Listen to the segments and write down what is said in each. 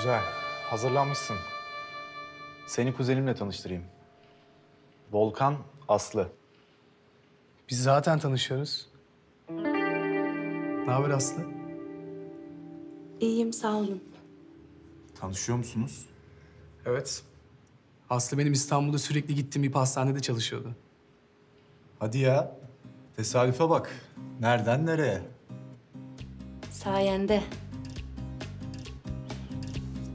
Güzel. Hazırlanmışsın. Seni kuzenimle tanıştırayım. Volkan Aslı. Biz zaten tanışıyoruz. Ne haber Aslı? İyiyim, sağ olun. Tanışıyor musunuz? Evet. Aslı benim İstanbul'da sürekli gittiğim bir pastanede çalışıyordu. Hadi ya. Tesadüfe bak. Nereden nereye? Sayende.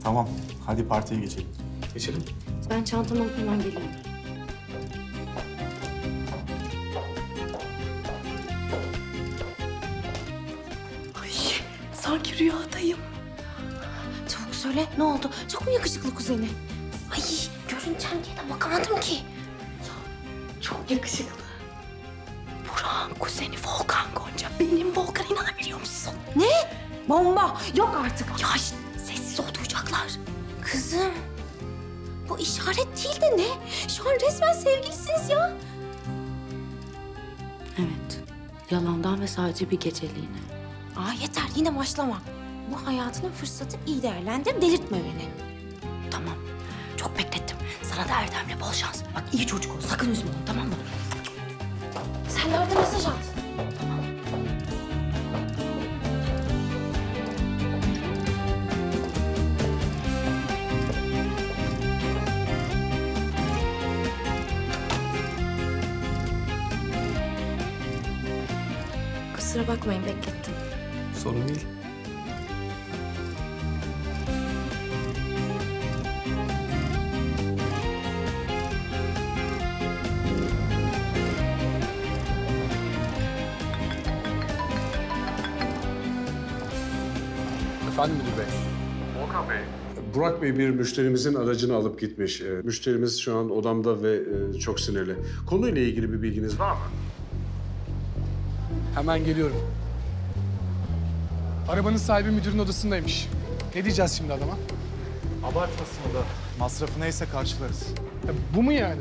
Tamam. Hadi partiye geçelim. Geçelim. Ben çantamı alıp hemen geliyorum. Ay, sanki rüyadayım. Çabuk söyle, ne oldu? Çok mu yakışıklı kuzeni? Ay, görüneceğim diye de bakamadım ki. Çok yakışıklı. Burak'ın kuzeni Volkan Gonca. Benim Volkan, inanabiliyor musun? Ne? Bomba! Yok artık. Ya işte, sessiz ol, duyacaklar. Kızım, bu işaret değil de ne? Şu an resmen sevgilisiniz ya. Evet, yalandan ve sadece bir geceliğine. Aa yeter, yine başlama. Bu hayatının fırsatı iyi değerlendir, delirtme beni. Tamam, çok beklettim. Sana da Erdem'le bol şans. Bak iyi çocuk ol, sakın üzme onu, tamam mı? Sen de orada mesaj at. Tamam. Kusura bakmayın, beklettim. Sorun değil. Efendim müdür bey. Volkan Bey. Burak Bey bir müşterimizin aracını alıp gitmiş. Müşterimiz şu an odamda ve çok sinirli. Konuyla ilgili bir bilginiz var mı? Hemen geliyorum. Arabanın sahibi müdürün odasındaymış. Ne diyeceğiz şimdi adama? Abartmasın da. Masrafı neyse karşılarız. Ya bu mu yani?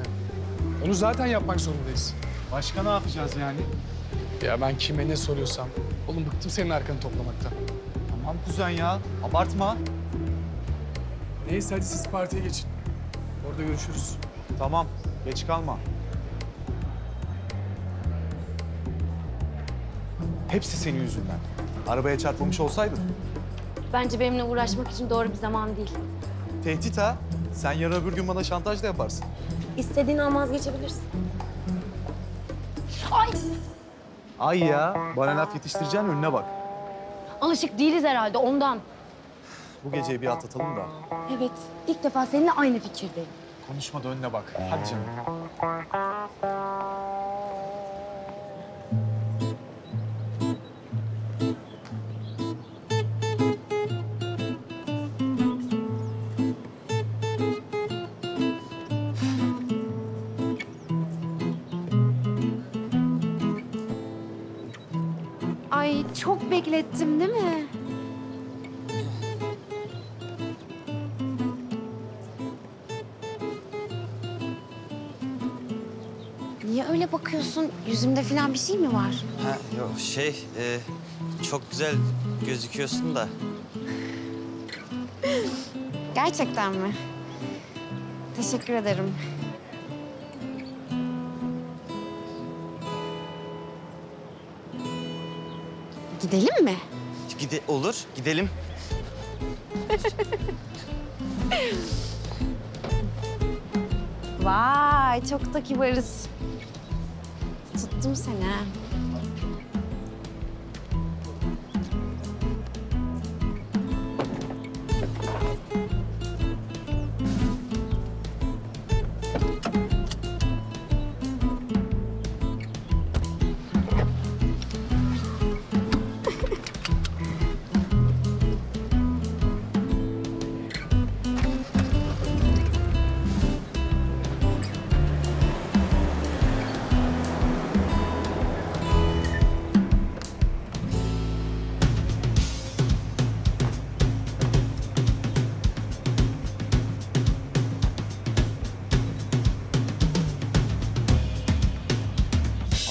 Onu zaten yapmak zorundayız. Başka ne yapacağız yani? Ya ben kime ne soruyorsam. Oğlum bıktım senin arkanı toplamaktan. Tamam kuzen ya, abartma. Neyse hadi siz partiye geçin. Orada görüşürüz. Tamam, geç kalma. Hepsi senin yüzünden. Arabaya çarpılmış olsaydın. Bence benimle uğraşmak için doğru bir zaman değil. Tehdit ha? Sen yarın öbür gün bana şantaj da yaparsın. İstediğin an vazgeçebilirsin. Ay! Ay ya, bana laf yetiştireceğin önüne bak. Alışık değiliz herhalde ondan. Bu geceyi bir atlatalım da. Evet, ilk defa seninle aynı fikirdeyim. Konuşma da önüne bak. Hadi canım. Çok beklettim değil mi? Niye öyle bakıyorsun? Yüzümde falan bir şey mi var? Ha, yok şey, çok güzel gözüküyorsun da. Gerçekten mi? Teşekkür ederim. Gidelim mi? Olur, gidelim. Vay, çok da kibarız. Tuttum seni.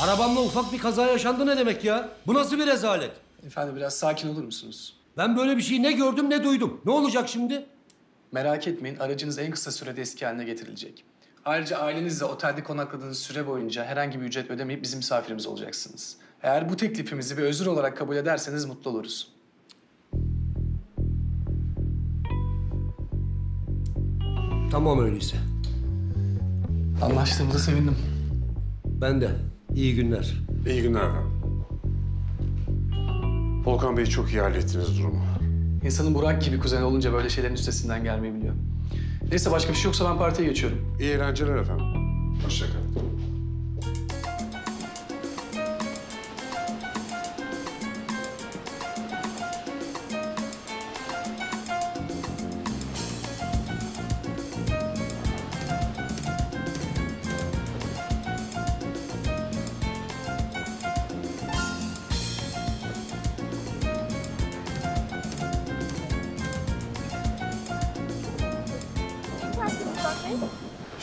Arabamla ufak bir kaza yaşandı ne demek ya? Bu nasıl bir rezalet? Efendim biraz sakin olur musunuz? Ben böyle bir şey ne gördüm ne duydum. Ne olacak şimdi? Merak etmeyin, aracınız en kısa sürede eski haline getirilecek. Ayrıca ailenizle otelde konakladığınız süre boyunca herhangi bir ücret ödemeyip bizim misafirimiz olacaksınız. Eğer bu teklifimizi bir özür olarak kabul ederseniz mutlu oluruz. Tamam öyleyse. Anlaştığımıza sevindim. Ben de. İyi günler. İyi günler. Volkan Bey, çok iyi hallettiniz durumu. İnsanın Burak gibi kuzeni olunca böyle şeylerin üstesinden gelmeyi biliyor. Neyse, başka bir şey yoksa ben partiye geçiyorum. İyi eğlenceler efendim. Hoşça kalın.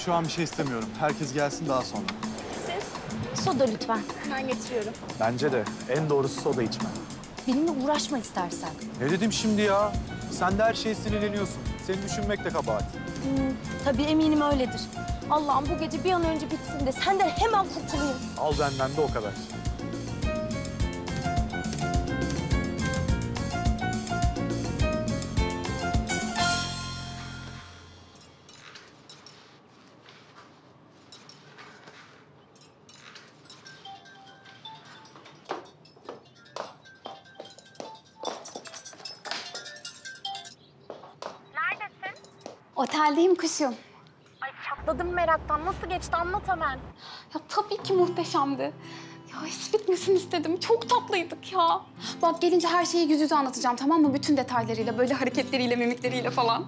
Şu an bir şey istemiyorum. Herkes gelsin daha sonra. Siz? Soda lütfen. Ben getiriyorum. Bence de. En doğrusu soda içmen. Benimle uğraşma istersen. Ne dedim şimdi ya? Sen de her şeye sinirleniyorsun. Seni düşünmek de kabahat. Tabii eminim öyledir. Allah'ım bu gece bir an önce bitsin de senden hemen kurtulayım. Al benden de o kadar. Oteldeyim kuşum. Ay çatladım meraktan. Nasıl geçti anlat hemen. Ya tabii ki muhteşemdi. Ya hiç bitmesin istedim. Çok tatlıydık ya. Bak gelince her şeyi yüz yüze anlatacağım tamam mı? Bütün detaylarıyla, böyle hareketleriyle, mimikleriyle falan.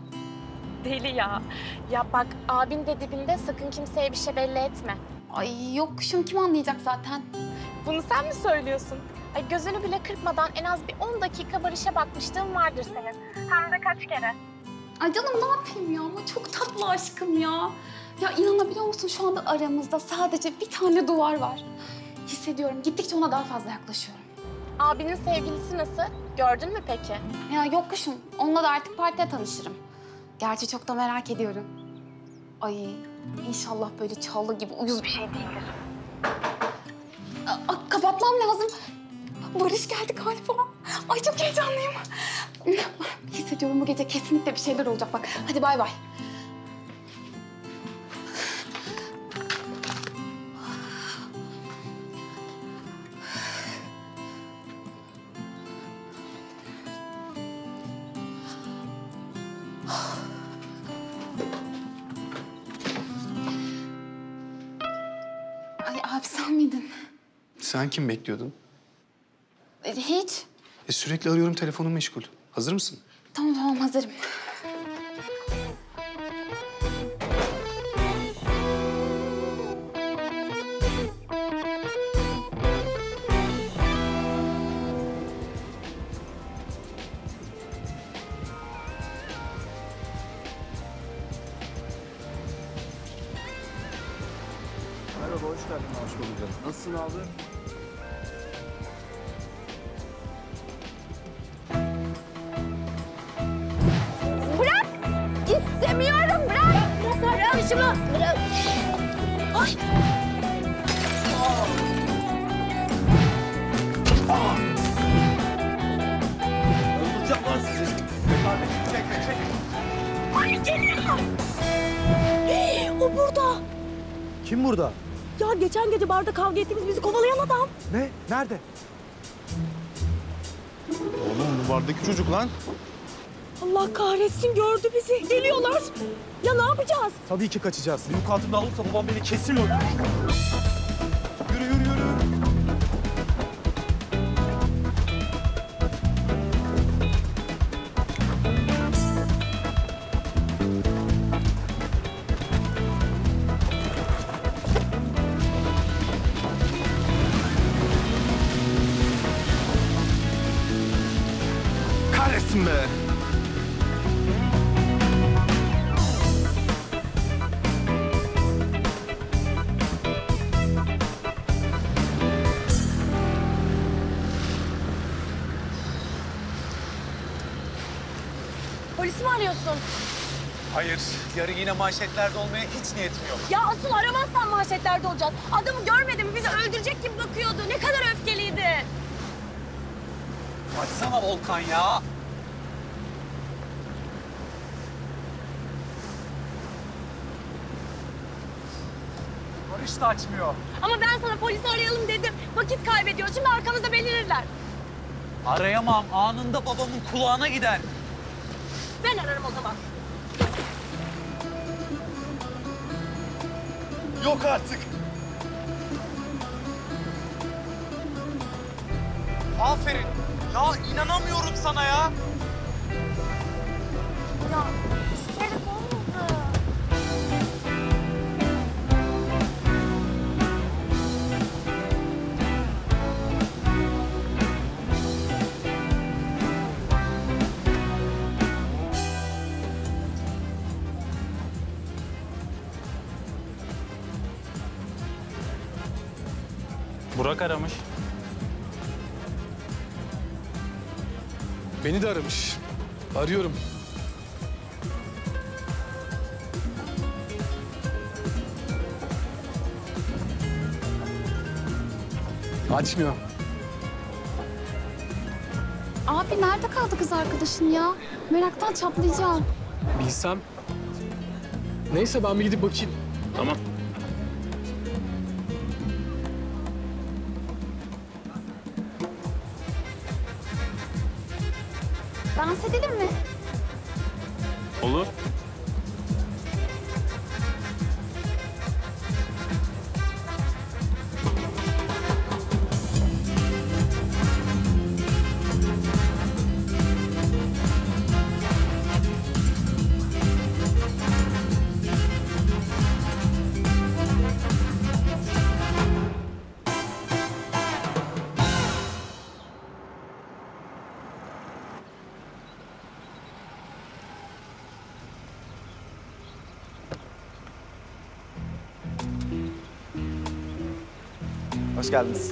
Deli ya. Ya bak abin de dibinde, sakın kimseye bir şey belli etme. Ay yok kuşum, kim anlayacak zaten? Bunu sen mi söylüyorsun? Ay gözünü bile kırpmadan en az bir 10 dakika Barış'a bakmışlığın vardır senin. Hem de kaç kere. Ay canım ne yapayım ya? Çok tatlı aşkım ya. Ya inanabiliyor musun, şu anda aramızda sadece bir tane duvar var. Hissediyorum, gittikçe ona daha fazla yaklaşıyorum. Abinin sevgilisi nasıl? Gördün mü peki? Ya yok kuşum, onunla da artık partide tanışırım. Gerçi çok da merak ediyorum. Ay inşallah böyle Çağla gibi uyuz bir şey değildir. Kapatmam lazım. Barış geldi galiba. Ay çok heyecanlıyım. Hissediyorum bu gece kesinlikle bir şeyler olacak bak. Hadi bay bay. Ay abi sen miydin? Sen kim bekliyordun? Hiç. Sürekli arıyorum, telefonum meşgul. Hazır mısın? Tamam tamam, hazırım. Merhaba, hoş geldin. Hoş bulduk. Nasılsın abi? Bırak! Ay! Öldüreceğim lan sizi! Çekme, çekme! Ay geliyor! Hey, o burada! Kim burada? Ya geçen gece barda kavga ettiğimiz bizi kovalayan adam. Ne? Nerede? Oğlum bu bardaki çocuk lan. Allah kahretsin, gördü bizi. Geliyorlar. Ya ne yapacağız? Tabii ki kaçacağız. Benim katımda olursa babam beni kesin öldürür. Yürü, yürü, yürü. Kahretsin be! Hayır, yarın yine manşetlerde olmaya hiç niyetim yok. Ya asıl aramazsan manşetlerde olacağız. Adamı görmedin mi? Bizi öldürecek gibi bakıyordu. Ne kadar öfkeliydi. Açsana Volkan ya. Barış da açmıyor. Ama ben sana polisi arayalım dedim. Vakit kaybediyoruz. Şimdi arkamızda belirirler. Arayamam. Anında babamın kulağına gider. Ben ararım o zaman. Yok artık. Aferin. Ya inanamıyorum sana ya. Ya isterim olmadı. Burak aramış. Beni de aramış. Arıyorum. Açmıyor. Abi nerede kaldı kız arkadaşın ya? Meraktan çatlayacağım. Bilsem. Neyse ben bir gidip bakayım. Tamam. Dans edelim mi? Olur. Hoş geldiniz.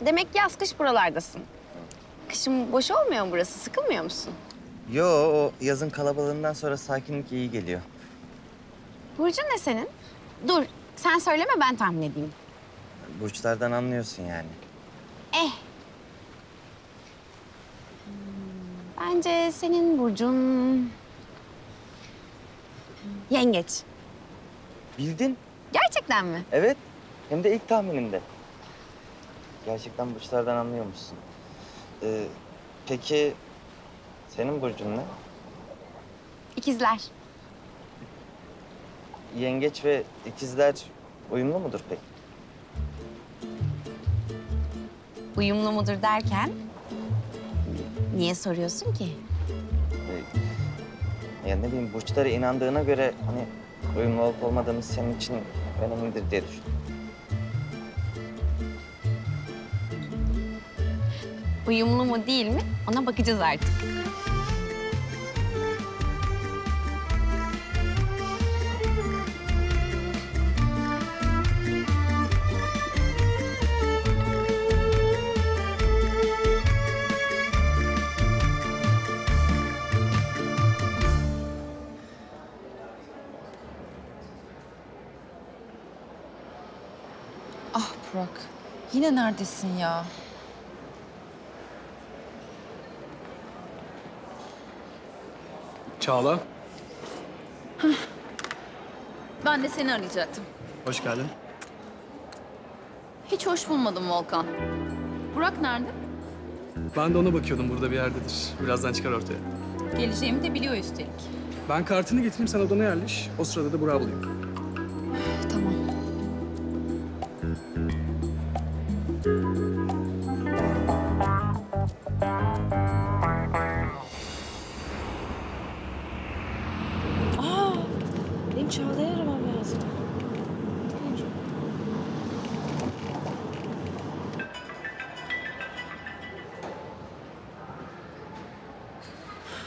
Demek yaz kış buralardasın. Kışın boş olmuyor mu burası? Sıkılmıyor musun? Yo, o yazın kalabalığından sonra sakinlik iyi geliyor. Burcun ne senin? Dur, sen söyleme ben tahmin edeyim. Burçlardan anlıyorsun yani. Bence senin burcun... yengeç. Bildin. Gerçekten mi? Evet, hem de ilk tahminimde. Gerçekten burçlardan anlıyormuşsun. Peki, senin burcun ne? İkizler. Yengeç ve ikizler uyumlu mudur peki? Uyumlu mudur derken? Niye soruyorsun ki? Ya ne bileyim, burçlara inandığına göre hani uyumlu olup olmadığımız senin için önemlidir diye düşündüm. Uyumlu mu değil mi? Ona bakacağız artık. Yine neredesin ya? Çağla. Ben de seni arayacaktım. Hoş geldin. Hiç hoş bulmadım Volkan. Burak nerede? Ben de ona bakıyordum. Burada bir yerdedir. Birazdan çıkar ortaya. Geleceğimi de biliyor üstelik. Ben kartını getireyim, sen odana yerleş. O sırada da Burak'ı bulayım.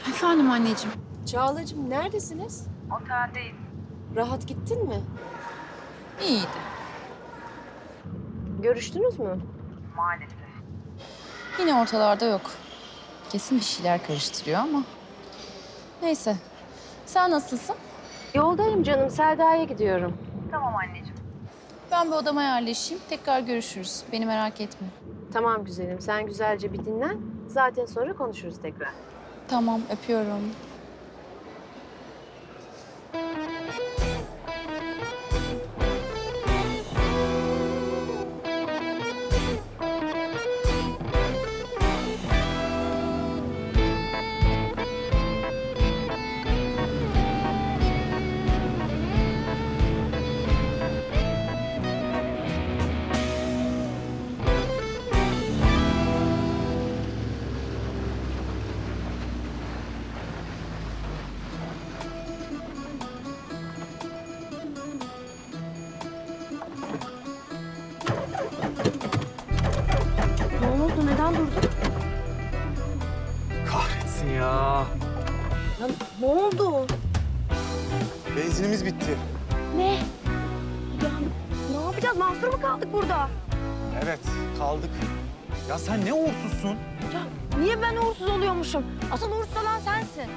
Efendim anneciğim. Çağlacığım neredesiniz? Oteldeyim. Rahat gittin mi? İyiydi. Görüştünüz mü? Maalesef. Yine ortalarda yok. Kesin bir şeyler karıştırıyor ama. Neyse. Sen nasılsın? Yoldayım canım. Selda'ya gidiyorum. Tamam anneciğim. Ben bir odama yerleşeyim. Tekrar görüşürüz. Beni merak etme. Tamam güzelim. Sen güzelce bir dinlen. Zaten sonra konuşuruz tekrar. Tamam. Öpüyorum. Sen ne uğursuzsun? Ya niye ben uğursuz oluyormuşum? Asıl uğursuz olan sensin.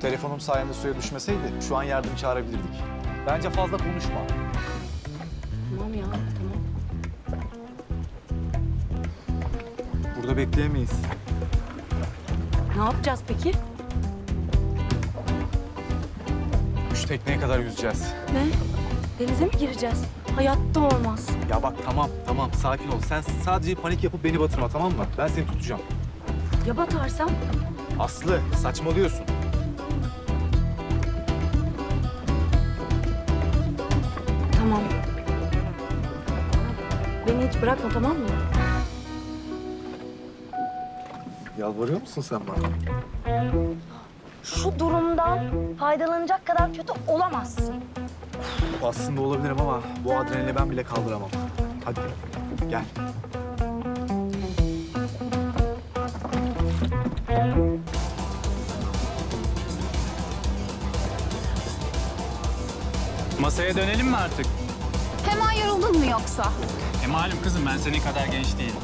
Telefonum sayende suya düşmeseydi şu an yardım çağırabilirdik. Bence fazla konuşma. Tamam ya, tamam. Burada bekleyemeyiz. Ne yapacağız peki? Şu tekneye kadar yüzeceğiz. Ne? Denize mi gireceğiz? Hayatta olmaz. Ya bak tamam sakin ol. Sen sadece panik yapıp beni batırma, tamam mı? Ben seni tutacağım. Ya batarsam? Aslı saçmalıyorsun. Tamam. Beni hiç bırakma, tamam mı? Yalvarıyor musun sen bana? Şu durumdan faydalanacak kadar kötü olamazsın. Aslında olabilirim ama bu adrenalini ben bile kaldıramam. Hadi gel. Masaya dönelim mi artık? Hemen yoruldun mu yoksa? Malum kızım, ben senin kadar genç değilim.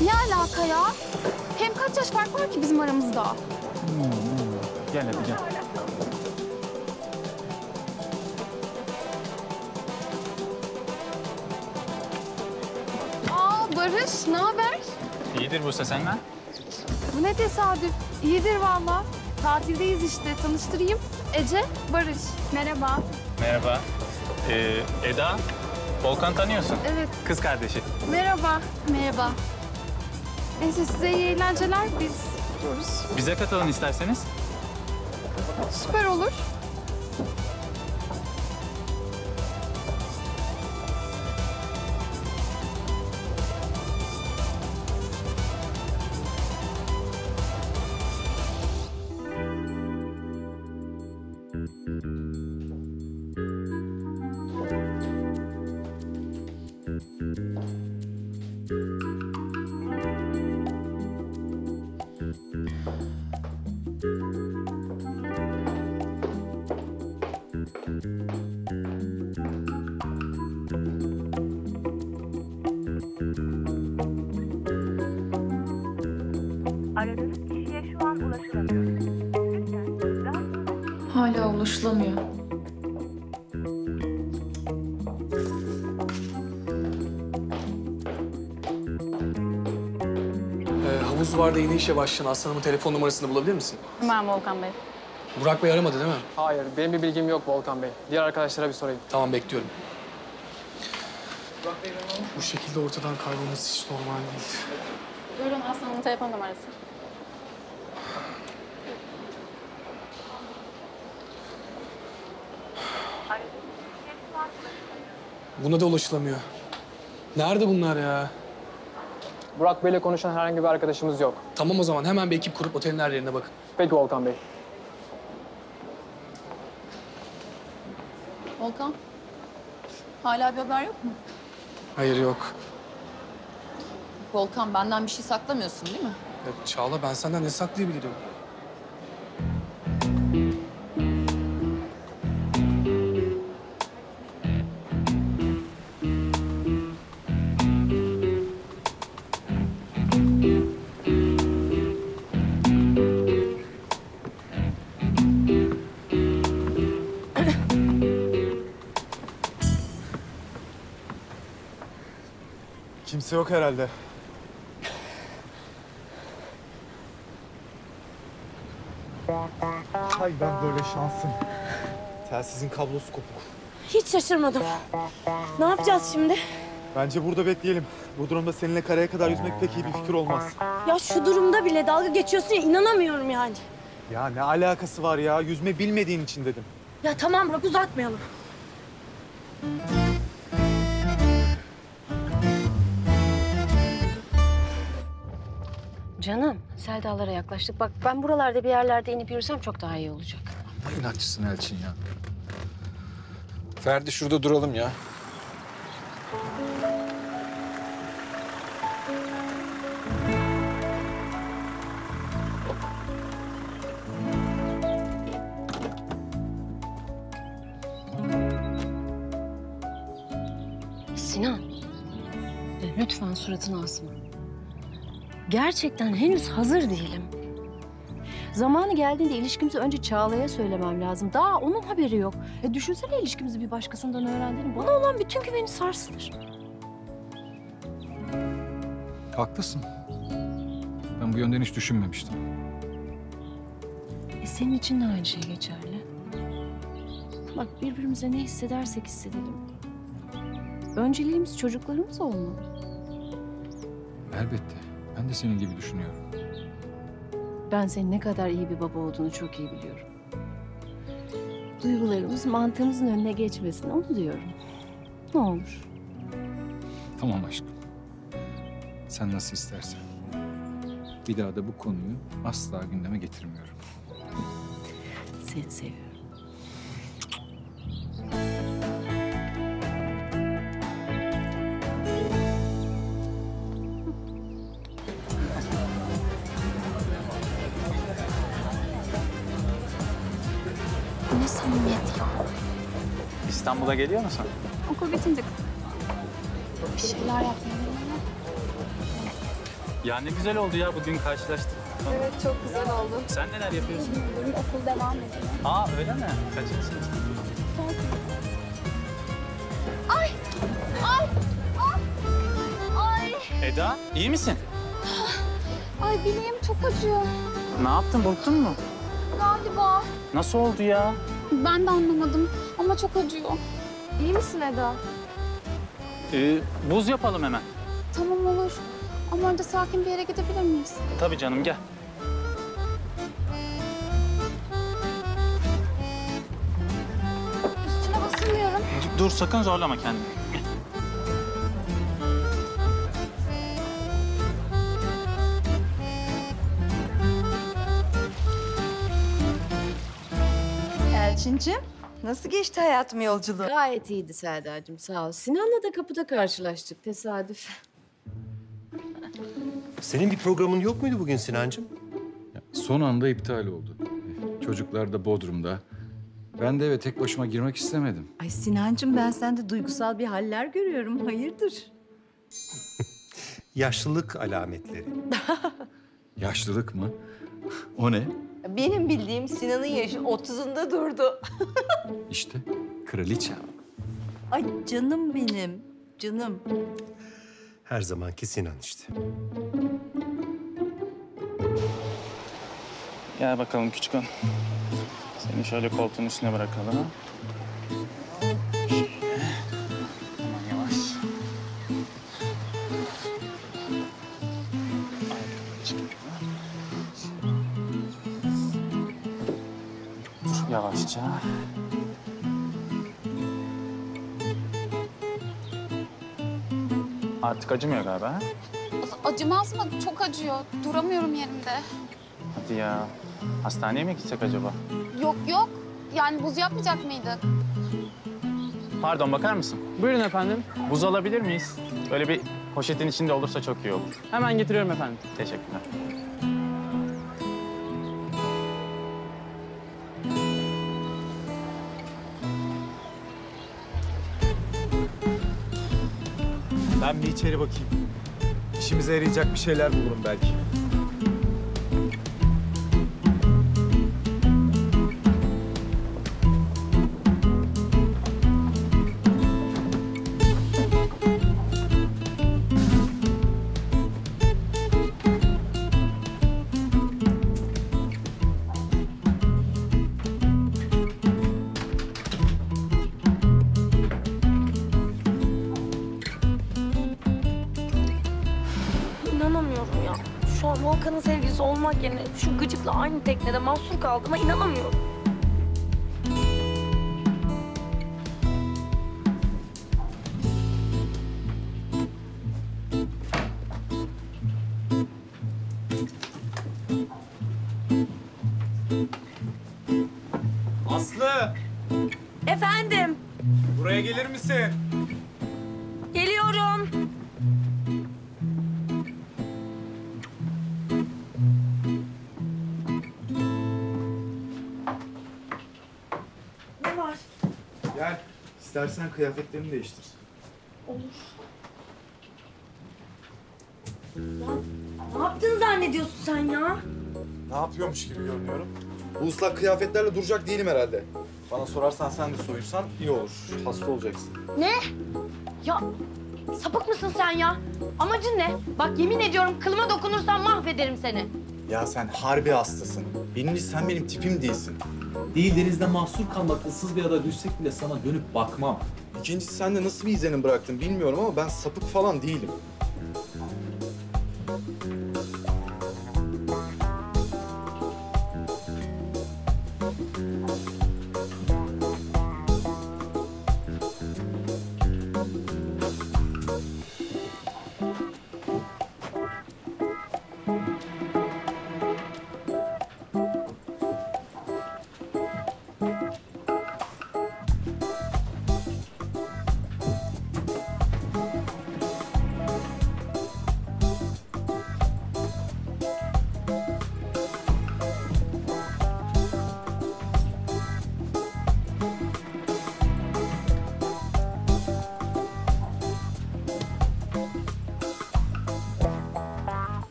Ne alaka ya? Hem kaç yaş fark var ki bizim aramızda? Gel hadi gel. Barış, ne haber? İyidir Buse, senden? Bu ne tesadüf. İyidir valla. Tatildeyiz işte. Tanıştırayım. Ece, Barış. Merhaba. Merhaba. Eda, Volkan tanıyorsun. Evet. Kız kardeşi. Merhaba. Merhaba. Neyse, size iyi eğlenceler. Biz gidiyoruz. Bize katılın isterseniz. Süper olur. Hala ulaşılamıyor. Havuz vardı, yeni işe başlayan Aslan'ımın telefon numarasını bulabilir misin? Tamam Volkan Bey. Burak Bey aramadı değil mi? Hayır, benim bir bilgim yok Volkan Bey. Diğer arkadaşlara bir sorayım. Tamam, bekliyorum. Burak Bey, bu şekilde ortadan kaybolması hiç normal değil. Buyurun Aslan'ın telefon numarası. Buna da ulaşılamıyor. Nerede bunlar ya? Burak Bey'le konuşan herhangi bir arkadaşımız yok. Tamam o zaman hemen bir ekip kurup otelin her yerine bakın. Peki Volkan Bey. Volkan, hala bir haber yok mu? Hayır, yok. Volkan, benden bir şey saklamıyorsun değil mi? Ya Çağla, ben senden ne saklayabilirim? Kimse yok herhalde. Hay ben böyle şansım. Telsizin kablosu kopuk. Hiç şaşırmadım. Ne yapacağız şimdi? Bence burada bekleyelim. Bu durumda seninle karaya kadar yüzmek pek iyi bir fikir olmaz. Ya şu durumda bile dalga geçiyorsun ya, inanamıyorum yani. Ya ne alakası var ya? Yüzme bilmediğin için dedim. Ya tamam bırak, uzatmayalım. Canım, Selda'lara yaklaştık. Bak ben buralarda bir yerlerde inip yürüsem çok daha iyi olacak. Ama inatçısın Elçin ya. Ferdi şurada duralım ya. Sinan, lütfen suratını asma. Gerçekten henüz hazır değilim. Zamanı geldiğinde ilişkimizi önce Çağla'ya söylemem lazım. Daha onun haberi yok. Düşünsene ilişkimizi bir başkasından öğrendiğini. Bana olan bütün güveni sarsılır. Haklısın. Ben bu yönden hiç düşünmemiştim. Senin için de aynı şey geçerli. Bak birbirimize ne hissedersek hissedelim. Önceliğimiz çocuklarımız olmalı. Elbette. Ben de senin gibi düşünüyorum. Ben senin ne kadar iyi bir baba olduğunu çok iyi biliyorum. Duygularımız mantığımızın önüne geçmesin, onu diyorum. Ne olur. Tamam aşkım. Sen nasıl istersen. Bir daha da bu konuyu asla gündeme getirmiyorum. Seni seviyorum. İstanbul'a geliyor musun? Okul bitince bir şeyler yapmayalım. Ya ne güzel oldu ya, bugün karşılaştık. Evet, çok güzel oldu. Sen neler yapıyorsun? Bugün okul devam ediyor. Aa öyle mi? Kaçıncısınız? Ay! Ay! Ay! Ay! Eda, iyi misin? Ay bileğim çok acıyor. Ne yaptın, burktun mu? Galiba. Nasıl oldu ya? Ben de anlamadım ama çok acıyor. İyi misin Eda? Buz yapalım hemen. Tamam olur. Ama önce sakin bir yere gidebilir miyiz? Tabii canım, gel. Üstüne basılmıyorum. Dur sakın zorlama kendini. Elçinciğim, nasıl geçti hayatım yolculuğu? Gayet iyiydi Serdar'cığım, sağ ol. Sinan'la da kapıda karşılaştık, tesadüf. Senin bir programın yok muydu bugün Sinancığım? Son anda iptal oldu. Çocuklar da Bodrum'da. Ben de eve tek başıma girmek istemedim. Ay Sinancığım, ben sende duygusal bir haller görüyorum, hayırdır? Yaşlılık alametleri. Yaşlılık mı? O ne? Benim bildiğim Sinan'ın yaşı 30'unda durdu. İşte kraliçe. Ay canım benim, canım. Her zamanki Sinan işte. Gel bakalım küçük hanım. Seni şöyle koltuğun üstüne bırakalım. Yavaşça. Artık acımıyor galiba. Acımaz mı? Çok acıyor. Duramıyorum yerimde. Hadi ya. Hastaneye mi gitsek acaba? Yok yok. Yani buz yapmayacak mıydık? Pardon, bakar mısın? Buyurun efendim. Buz alabilir miyiz? Böyle bir poşetin içinde olursa çok iyi olur. Hemen getiriyorum efendim. Teşekkürler. Ben bir içeri bakayım. İşimize yarayacak bir şeyler bulurum belki. inanamıyorum ya. Şu an Volkan'ın sevgilisi olmak yerine şu gıcıkla aynı teknede mahsur kaldığıma inanamıyorum. Aslı! Efendim? Buraya gelir misin? Geliyorum. Ne var? Gel. İstersen kıyafetlerini değiştir. Olur. Ya, ne yaptığını zannediyorsun sen ya? Ne yapıyormuş gibi görünüyorum. Bu ıslak kıyafetlerle duracak değilim herhalde. Bana sorarsan sen de soyursan iyi olur. Hasta olacaksın. Ne? Ya sapık mısın sen ya? Amacın ne? Bak yemin ediyorum kılıma dokunursan mahvederim seni. Ya sen harbi hastasın. Birincisi sen benim tipim değilsin. Değil denizde mahsur kalmak, ıssız bir ada düşsek bile sana dönüp bakmam. İkincisi sen de nasıl bir izlenim bıraktın bilmiyorum ama ben sapık falan değilim.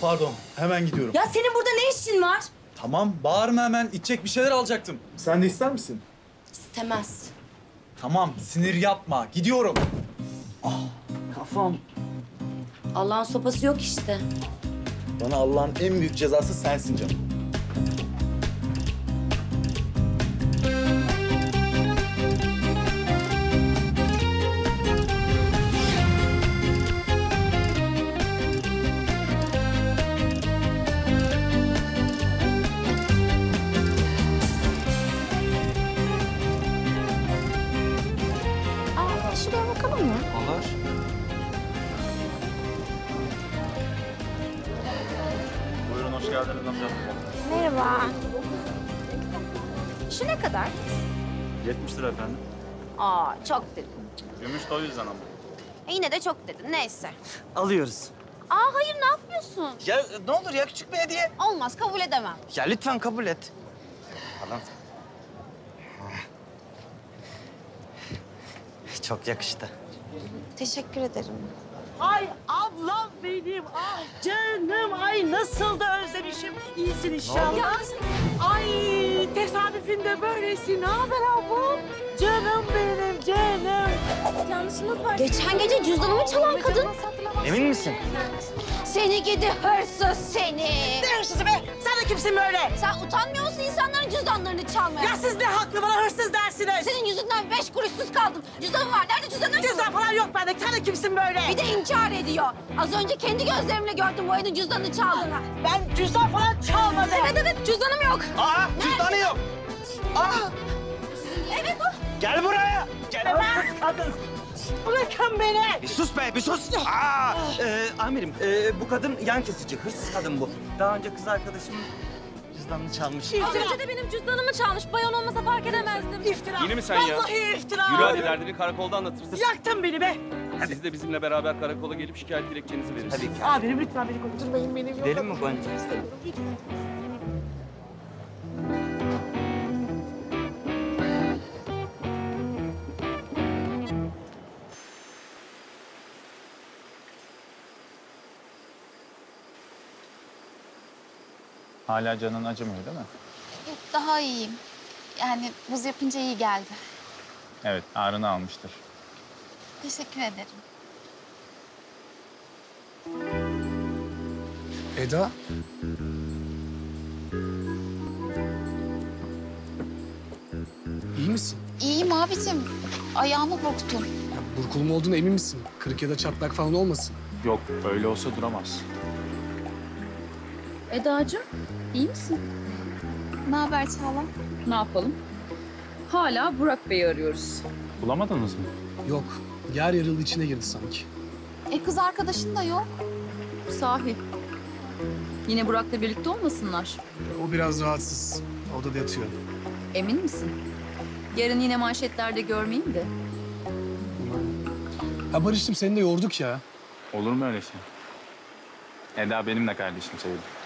Pardon, hemen gidiyorum. Ya senin burada ne işin var? Tamam, bağırma hemen. İçecek bir şeyler alacaktım. Sen de ister misin? İstemez. Tamam, sinir yapma. Gidiyorum. Ah, kafam. Allah'ın sopası yok işte. Bana Allah'ın en büyük cezası sensin canım. Efendim? Aa, çok dedim. Gümüş de o yüzden ama. Yine de çok dedin, neyse. Alıyoruz. Aa, hayır, ne yapıyorsun? Ya ne olur ya, küçük bir hediye. Olmaz, kabul edemem. Ya lütfen kabul et. Adam. Çok yakıştı. Teşekkür ederim. Ay ablam benim, ah canım, ay nasıl da özlemişim. İyisin inşallah. Ya, ay tesadüfinde böylesin. Ne haber ablam? Canım benim, canım. Yanlışınız var. Geçen gece cüzdanımı çalan kadın. Emin misin? Seni gidi hırsız seni. Ne hırsızı be? Sen de kimsin böyle? Sen utanmıyor musun insanların cüzdanlarını çalmaya? Ya siz ne haklı bana hırsız dersiniz? Senin yüzünden 5 kuruşsuz kaldım. Cüzdanım var. Nerede cüzdanım? Cüzdan falan yok bende. Sen de kimsin böyle? Bir de inkar ediyor. Az önce kendi gözlerimle gördüm bu ayının cüzdanını çaldığını. Ben cüzdan falan çalmadım. Evet cüzdanım yok. Aa cüzdanı yok. Aa. Evet o. Gel buraya. Gel hırsız kadın. Bırakın beni! Bir sus be, bir sus! Aa, amirim, bu kadın yan kesici, hırsız kadın bu. Daha önce kız arkadaşımın cüzdanını çalmış. İftira. Az önce de benim cüzdanımı çalmış. Bayan olmasa fark edemezdim. İftira! Yine mi sen vallahi ya? Vallahi iftira! Yürü hadi, derdini karakolda anlatırsın. Yaktın beni be! Hadi. Siz de bizimle beraber karakola gelip şikayet dilekçenizi verirsiniz. Tabii ki. Amirim lütfen beni konuşturmayın, benim yok. Gidelim mi Gonca? Hala canın acımıyor değil mi? Yok, daha iyiyim. Yani buz yapınca iyi geldi. Evet, ağrını almıştır. Teşekkür ederim. Eda? İyi misin? İyiyim abicim. Ayağımı burktum. Burkulma olduğuna emin misin? Kırık ya da çatlak falan olmasın? Yok, öyle olsa duramaz. Eda'cığım, iyi misin? Ne haber Çağla? Ne yapalım? Hala Burak Bey'i arıyoruz. Bulamadınız mı? Yok, yer yarıldı içine girdi sanki. Kız arkadaşın da yok. Sahi. Yine Burak'la birlikte olmasınlar. O biraz rahatsız. Odada yatıyor. Emin misin? Yarın yine manşetlerde görmeyeyim de. Ya Barış'cığım seni de yorduk ya. Olur mu öyle şey? Eda benimle kardeşim sevdi.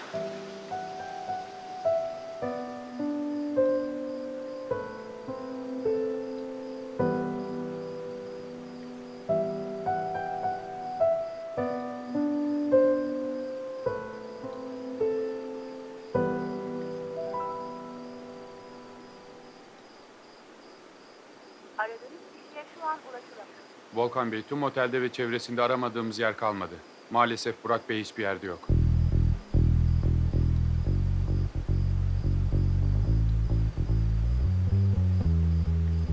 Volkan Bey, tüm otelde ve çevresinde aramadığımız yer kalmadı. Maalesef Burak Bey hiçbir yerde yok.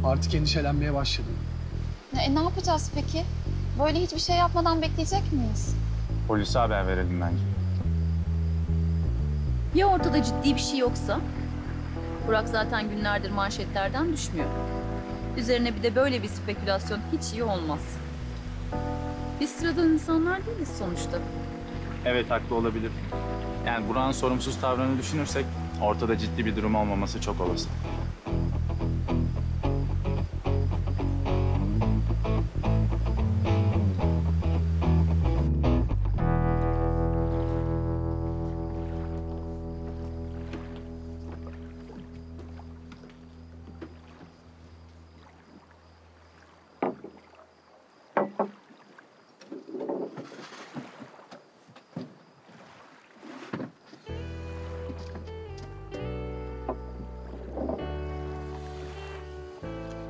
Artık endişelenmeye başladım. Ne yapacağız peki? Böyle hiçbir şey yapmadan bekleyecek miyiz? Polise haber verelim bence. Ya ortada ciddi bir şey yoksa? Burak zaten günlerdir manşetlerden düşmüyor. Üzerine bir de böyle bir spekülasyon hiç iyi olmaz. Biz sıradan insanlar değiliz sonuçta. Evet, haklı olabilir. Yani Burak'ın sorumsuz tavrını düşünürsek ortada ciddi bir durum olmaması çok olası.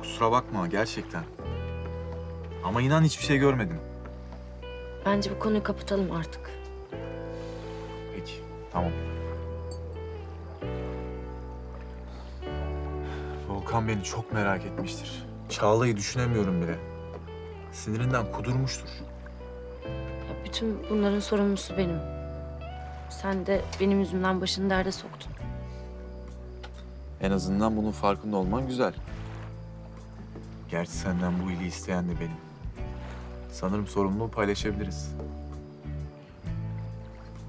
Kusura bakma gerçekten. Ama inan hiçbir şey görmedim. Bence bu konuyu kapatalım artık. Peki, tamam. Volkan beni çok merak etmiştir. Çağla'yı düşünemiyorum bile. Sinirinden kudurmuştur. Ya bütün bunların sorumlusu benim. Sen de benim yüzümden başını derde soktun. En azından bunun farkında olman güzel. Gerçi senden bu iyiliği isteyen de benim. Sanırım sorumluluğu paylaşabiliriz.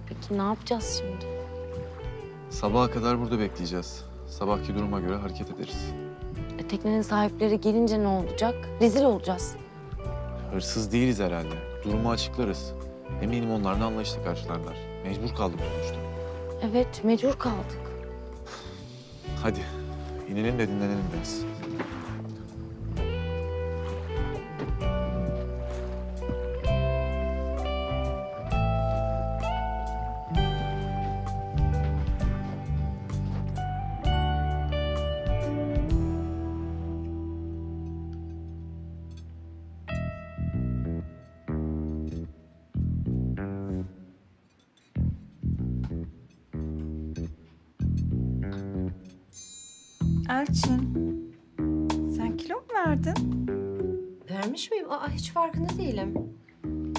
Peki ne yapacağız şimdi? Sabaha kadar burada bekleyeceğiz. Sabahki duruma göre hareket ederiz. Teknenin sahipleri gelince ne olacak? Rezil olacağız. Hırsız değiliz herhalde. Durumu açıklarız. Eminim onlarla anlayışla karşılarlar. Mecbur kaldık sonuçta. Evet, mecbur kaldık. Hadi inelim de dinlenelim biraz. Elçin, sen kilo mu verdin? Vermiş miyim? Aa, hiç farkında değilim.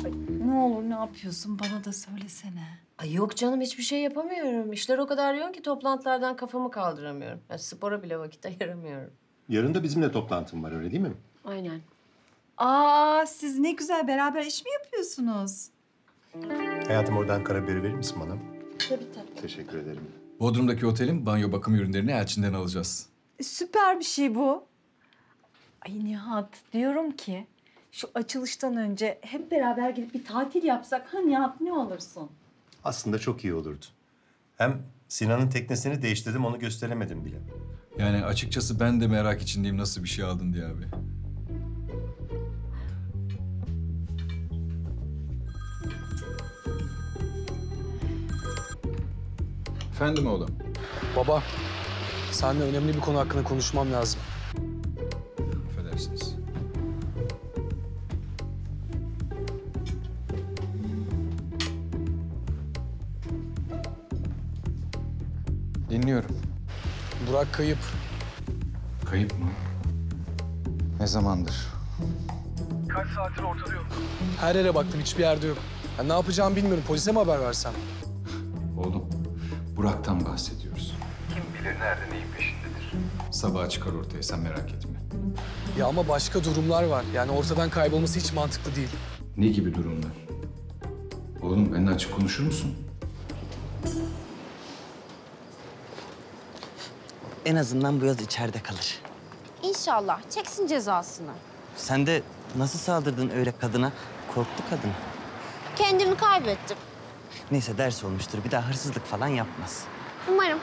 Ay, ne olur ne yapıyorsun? Bana da söylesene. Ay yok canım, hiçbir şey yapamıyorum. İşler o kadar yoğun ki toplantılardan kafamı kaldıramıyorum. Yani spora bile vakit ayıramıyorum. Yarın da bizimle toplantım var, öyle değil mi? Aynen. Aa, siz ne güzel beraber iş mi yapıyorsunuz? Hayatım, oradan karabiberi verir misin bana? Tabii tabii. Teşekkür ederim. Bodrum'daki otelin banyo bakım ürünlerini Elçin'den alacağız. Süper bir şey bu. Ay Nihat, diyorum ki şu açılıştan önce hep beraber gidip bir tatil yapsak, ha Nihat, ne olursun? Aslında çok iyi olurdu. Hem Sinan'ın teknesini değiştirdim, onu gösteremedim bile. Yani açıkçası ben de merak içindeyim nasıl bir şey aldın diye abi. Efendim oğlum? Baba. Seninle önemli bir konu hakkında konuşmam lazım. Affedersiniz. Dinliyorum. Burak kayıp. Kayıp mı? Ne zamandır? Kaç saattir ortada yok. Her yere baktım, hiçbir yerde yok. Yani ne yapacağımı bilmiyorum. Polise mi haber versem? Oğlum, Burak'tan bahsediyoruz. Kim bilir nerede neyin peşindedir. Sabaha çıkar ortaya, sen merak etme. Ya ama başka durumlar var. Yani ortadan kaybolması hiç mantıklı değil. Ne gibi durumlar? Oğlum, benimle açık konuşur musun? En azından bu yaz içeride kalır. İnşallah. Çeksin cezasını. Sen de nasıl saldırdın öyle kadına? Korktu kadın. Kendimi kaybettim. Neyse, ders olmuştur. Bir daha hırsızlık falan yapmaz. Umarım.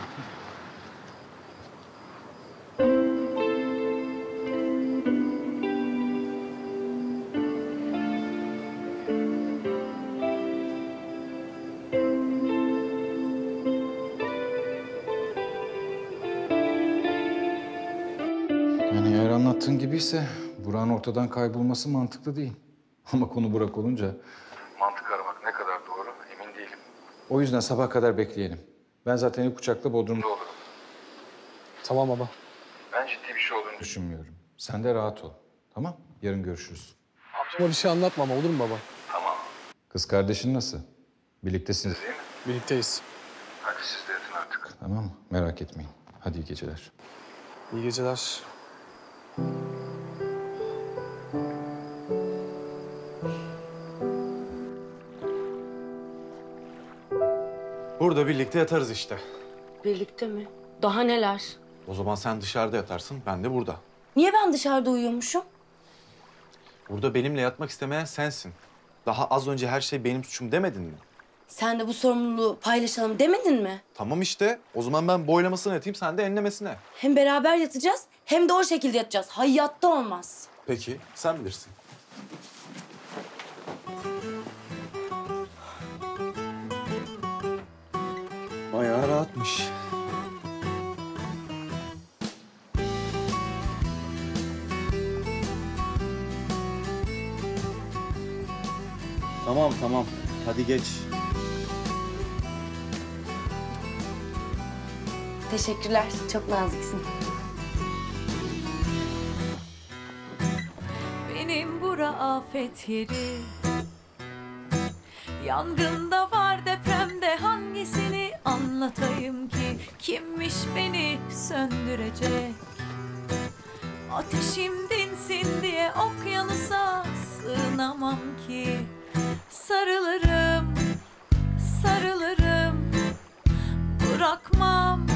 Gibiyse Burak'ın ortadan kaybolması mantıklı değil. Ama konu Burak olunca mantık aramak ne kadar doğru emin değilim. O yüzden sabah kadar bekleyelim. Ben zaten ilk uçakla Bodrum'da olurum. Tamam baba. Ben ciddi bir şey olduğunu düşünmüyorum. Sen de rahat ol. Tamam? Yarın görüşürüz. Amcama bir şey anlatma ama, olur mu baba? Tamam. Kız kardeşin nasıl? Birliktesiniz değil mi? Birlikteyiz. Hadi siz de yatın artık. Tamam mı? Merak etmeyin. Hadi iyi geceler. İyi geceler. Burada birlikte yatarız işte. Birlikte mi? Daha neler? O zaman sen dışarıda yatarsın, ben de burada. Niye ben dışarıda uyuyormuşum? Burada benimle yatmak istemeyen sensin. Daha az önce her şey benim suçum demedin mi? Sen de bu sorumluluğu paylaşalım demedin mi? Tamam işte. O zaman ben boylamasını yatayım, sen de enlemesine. Hem beraber yatacağız, hem de o şekilde yatacağız. Hayatta olmaz. Peki, sen bilirsin. Bayağı rahatmış. Tamam, tamam. Hadi geç. Teşekkürler. Çok naziksin. Benim bura afet yeri. Yangında var, depremde, hangisini anlatayım ki? Kimmiş beni söndürecek? Ateşim dinsin diye okyanusa sığınamam ki. Sarılırım, sarılırım, bırakmam.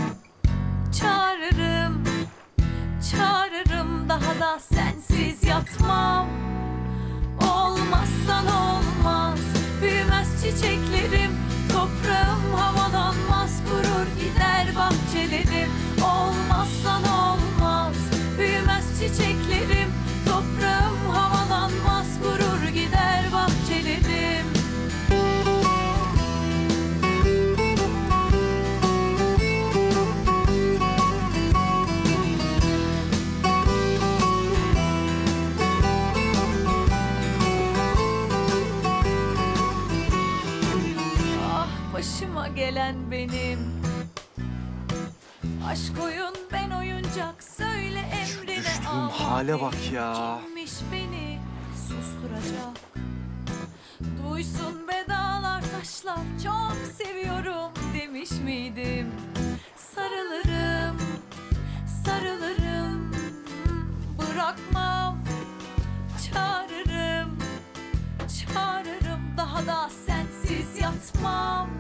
Çağırırım, çağırırım, daha da sensiz yatmam. Olmazsan olmaz, büyümez çiçeklerim. Toprağım havalanmaz, kurur gider bahçelerim. Olmazsan olmaz, büyümez çiçeklerim. Toprağım havalanmaz, kurur gider bahçelerim. Başıma gelen benim. Aşk oyun, ben oyuncak, söyle emrine al. Hale bak ya. Kimmiş beni susturacak? Duysun bedalar taşlar, çok seviyorum demiş miydim? Sarılırım, sarılırım, bırakmam. Çağırırım, çağırırım, daha da sensiz yatmam.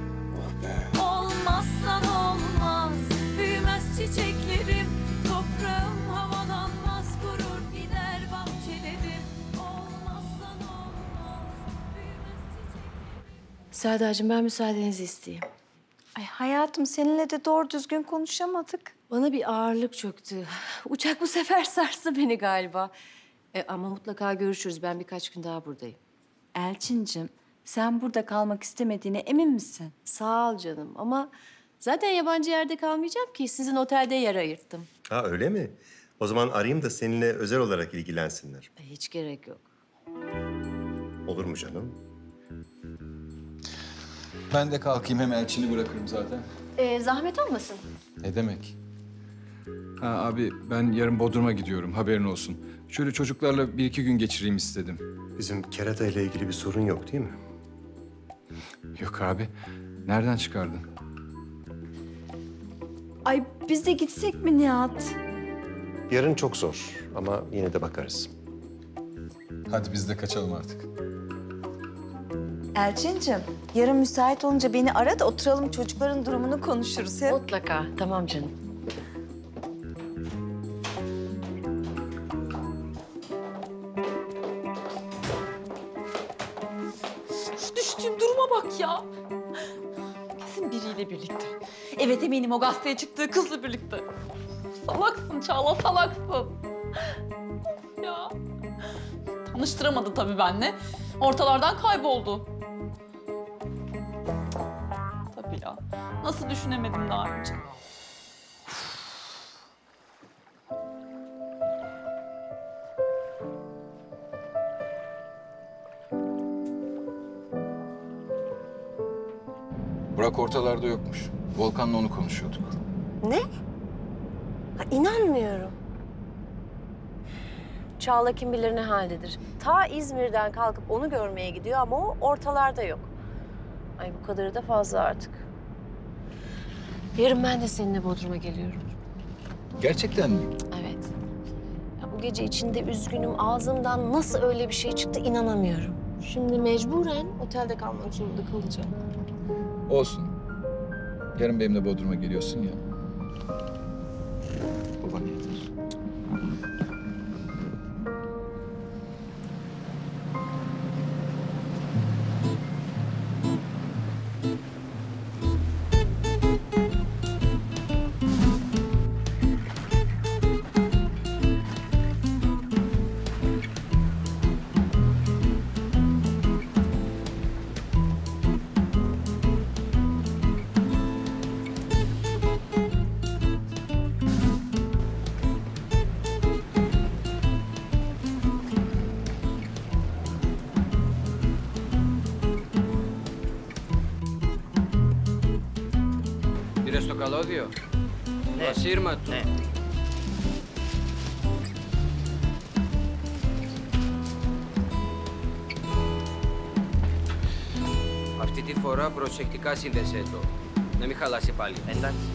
Olmazsan olmaz, büyümez çiçeklerim. Toprağım havalanmaz, gurur gider bahçelerim. Olmazsan olmaz, büyümez çiçeklerim. Selda'cığım, ben müsaadenizi isteyeyim. Ay hayatım, seninle de doğru düzgün konuşamadık. Bana bir ağırlık çöktü. Uçak bu sefer sarstı beni galiba. Ama mutlaka görüşürüz. Ben birkaç gün daha buradayım. Elçinciğim, sen burada kalmak istemediğine emin misin? Sağ ol canım, ama zaten yabancı yerde kalmayacağım ki. Sizin otelde yer ayırttım. Ha, öyle mi? O zaman arayayım da seninle özel olarak ilgilensinler. Hiç gerek yok. Olur mu canım? Ben de kalkayım, hem Elçin'i bırakırım zaten. Zahmet olmasın. Ne demek? Ha abi, ben yarın Bodrum'a gidiyorum, haberin olsun. Şöyle çocuklarla bir iki gün geçireyim istedim. Bizim kerata ile ilgili bir sorun yok değil mi? Yok abi. Nereden çıkardın? Ay biz de gitsek mi Nihat? Yarın çok zor ama yine de bakarız. Hadi biz de kaçalım artık. Elçinciğim, yarın müsait olunca beni ara da oturalım, çocukların durumunu konuşuruz. He? Mutlaka, tamam canım. Şu düştüğüm duruma bak ya. Kesin biriyle birlikte. Evet eminim, o gazeteye çıktığı kızla birlikte. Salaksın Çağla, salaksın. Ya. Tanıştıramadı tabii benimle. Ortalardan kayboldu. Tabii ya. Nasıl düşünemedim daha önce? Burak ortalarda yokmuş. Volkan'la onu konuşuyorduk. Ne? Ha, inanmıyorum. Çağla kim bilir ne haldedir. Ta İzmir'den kalkıp onu görmeye gidiyor ama o ortalarda yok. Ay bu kadarı da fazla artık. Yarın ben de seninle Bodrum'a geliyorum. Gerçekten mi? Evet. Ya bu gece içinde üzgünüm. Ağzımdan nasıl öyle bir şey çıktı inanamıyorum. Şimdi mecburen otelde kalmak zorunda kalacağım. Olsun. Yarın benimle Bodrum'a geliyorsun ya. Baba yeter. Diyor. Basirma tu. Αυτή τη φορά προσεκτικά σύνδεσέ το. Να μην χαλάσει πάλι. Εντάξει.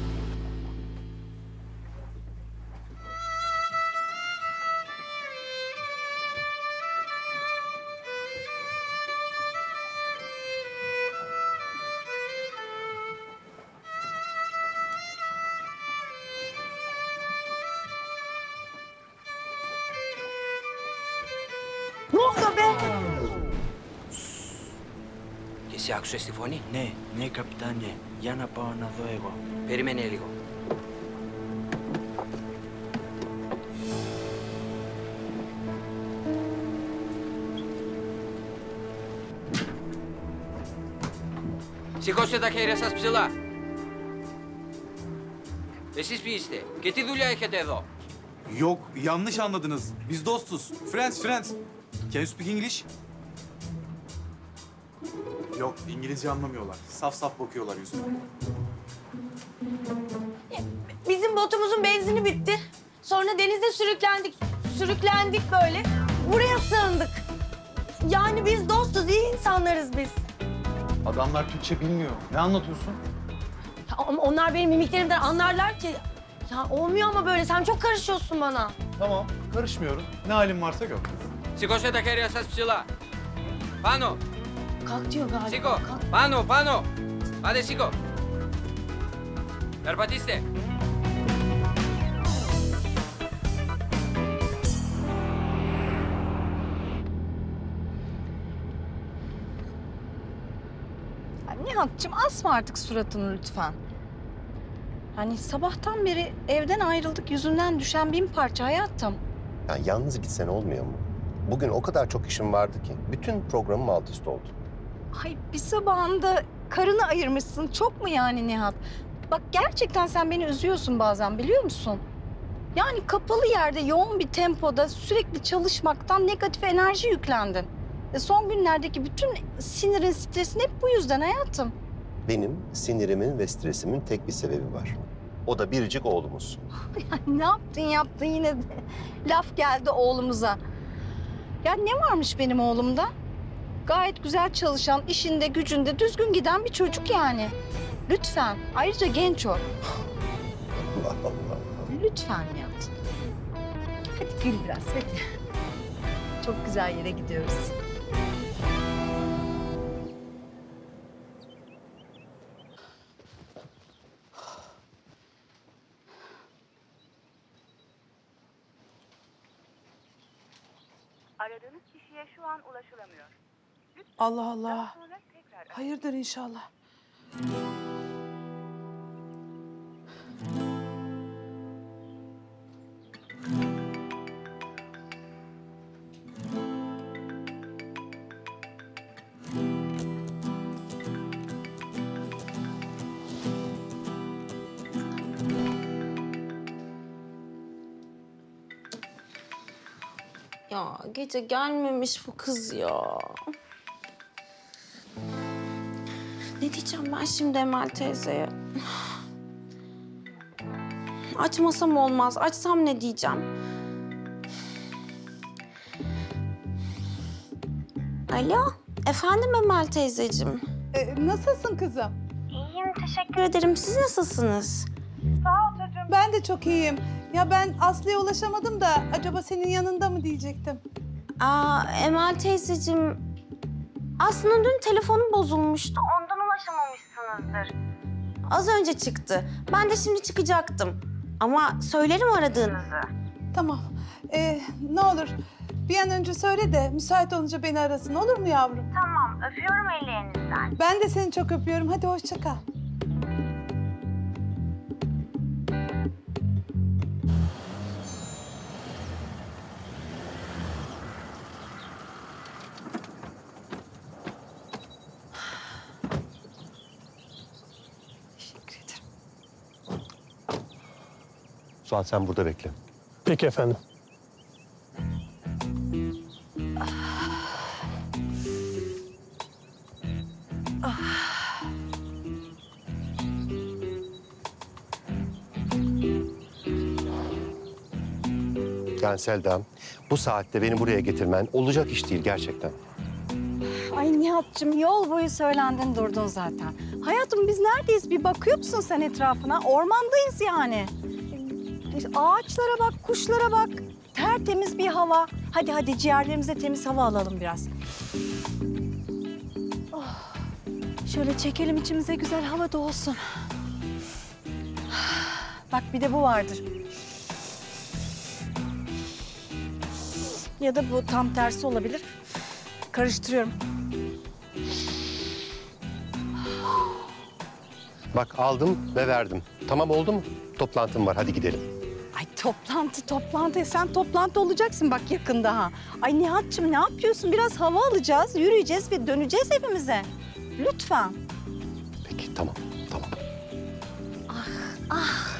Σε άκουσες τη φωνή? Ναι, ναι καπιτάνιε. Για να πάω να δω εγώ. Περίμενε λίγο. Σηκώστε τα χέρια σας ψηλά. Εσείς ποιοι είστε και τι δουλειά έχετε εδώ? Yok, yanlış anladınız. Biz dostuz. Friends, friends. Can you speak English? Yok, İngilizce anlamıyorlar. Saf saf bakıyorlar yüzüme. Bizim botumuzun benzini bitti. Sonra denize sürüklendik. Sürüklendik böyle. Buraya sığındık. Yani biz dostuz, iyi insanlarız biz. Adamlar Türkçe bilmiyor. Ne anlatıyorsun? Ama onlar benim mimiklerimden anlarlar ki. Ya olmuyor ama böyle. Sen çok karışıyorsun bana. Tamam, karışmıyorum. Ne halim varsa gör. Sikoşe takeriya saspçıla. Pano. Kalk diyor galiba. Siko, kalk. Pano, pano. Hadi Siko. Karpatiste. Nihat'cığım asma artık suratını lütfen. Hani sabahtan beri evden ayrıldık, yüzünden düşen bin parça hayatım. Ya yalnız gitsen olmuyor mu? Bugün o kadar çok işim vardı ki bütün programım alt üst oldu. Ay bir sabahında karını ayırmışsın. Çok mu yani Nihat? Bak gerçekten sen beni üzüyorsun bazen biliyor musun? Yani kapalı yerde yoğun bir tempoda sürekli çalışmaktan negatif enerji yüklendin. Son günlerdeki bütün sinirin, stresin hep bu yüzden hayatım. Benim sinirimin ve stresimin tek bir sebebi var. O da biricik oğlumuz. Ne yaptın yine de. Laf geldi oğlumuza. Ya ne varmış benim oğlumda? Gayet güzel çalışan, işinde, gücünde düzgün giden bir çocuk yani. Lütfen. Ayrıca genç o. Allah Allah. Lütfen Nihat. Hadi gül biraz, hadi. Çok güzel yere gidiyoruz. Aradığınız kişiye şu an ulaşılamıyor. Lütfen. Allah Allah. Hayırdır inşallah. Ya gece gelmemiş bu kız ya. Ne diyeceğim ben şimdi Emel teyzeye? Açmasam olmaz. Açsam ne diyeceğim? Alo. Efendim Emel teyzeciğim. Nasılsın kızım? İyiyim. Teşekkür ederim. Siz nasılsınız? Sağ ol çocuğum. Ben de çok iyiyim. Ya ben Aslı'ya ulaşamadım da acaba senin yanında mı diyecektim. Aa Emel teyzeciğim, Aslı'nın dün telefonu bozulmuştu. Ondan ulaşamamışsınızdır. Az önce çıktı. Ben de şimdi çıkacaktım. Ama söylerim aradığınızı. Tamam. Ne olur bir an önce söyle de müsait olunca beni arasın, olur mu yavrum? Tamam, öpüyorum ellerinizden. Ben de seni çok öpüyorum. Hadi hoşça kal. Suat sen burada bekle. Peki efendim. Yani Selda, bu saatte beni buraya getirmen olacak iş değil gerçekten. Ay Nihat'cığım, yol boyu söylendin durdun zaten. Hayatım biz neredeyiz bir bakıyor musun sen etrafına? Ormandayız yani. Ağaçlara bak, kuşlara bak. Tertemiz bir hava. Hadi hadi ciğerlerimize temiz hava alalım biraz. Oh. Şöyle çekelim içimize, güzel hava da olsun. Bak bir de bu vardır. Ya da bu tam tersi olabilir. Karıştırıyorum. Bak aldım ve verdim. Tamam oldu mu? Toplantım var, hadi gidelim. Ay toplantı. Sen toplantı olacaksın bak yakında ha. Ay Nihat'cığım ne yapıyorsun? Biraz hava alacağız, yürüyeceğiz ve döneceğiz evimize. Lütfen. Peki tamam. Ah.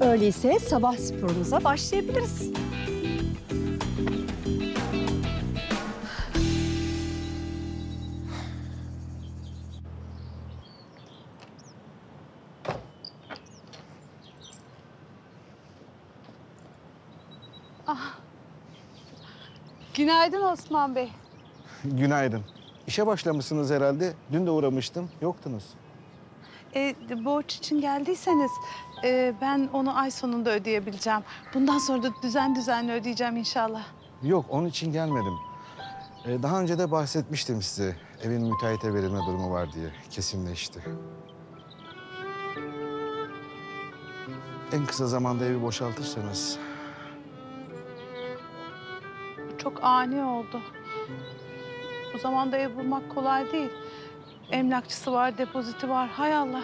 Öyleyse sabah sporumuza başlayabiliriz. Günaydın Osman Bey. Günaydın. İşe başlamışsınız herhalde. Dün de uğramıştım, yoktunuz. Borç için geldiyseniz ben onu ay sonunda ödeyebileceğim. Bundan sonra da düzenli ödeyeceğim inşallah. Yok, onun için gelmedim. Daha önce de bahsetmiştim size. Evin müteahhite verilme durumu var diye. Kesinleşti. En kısa zamanda evi boşaltırsanız... Çok ani oldu. O zaman da ev bulmak kolay değil. Emlakçısı var, depoziti var. Hay Allah.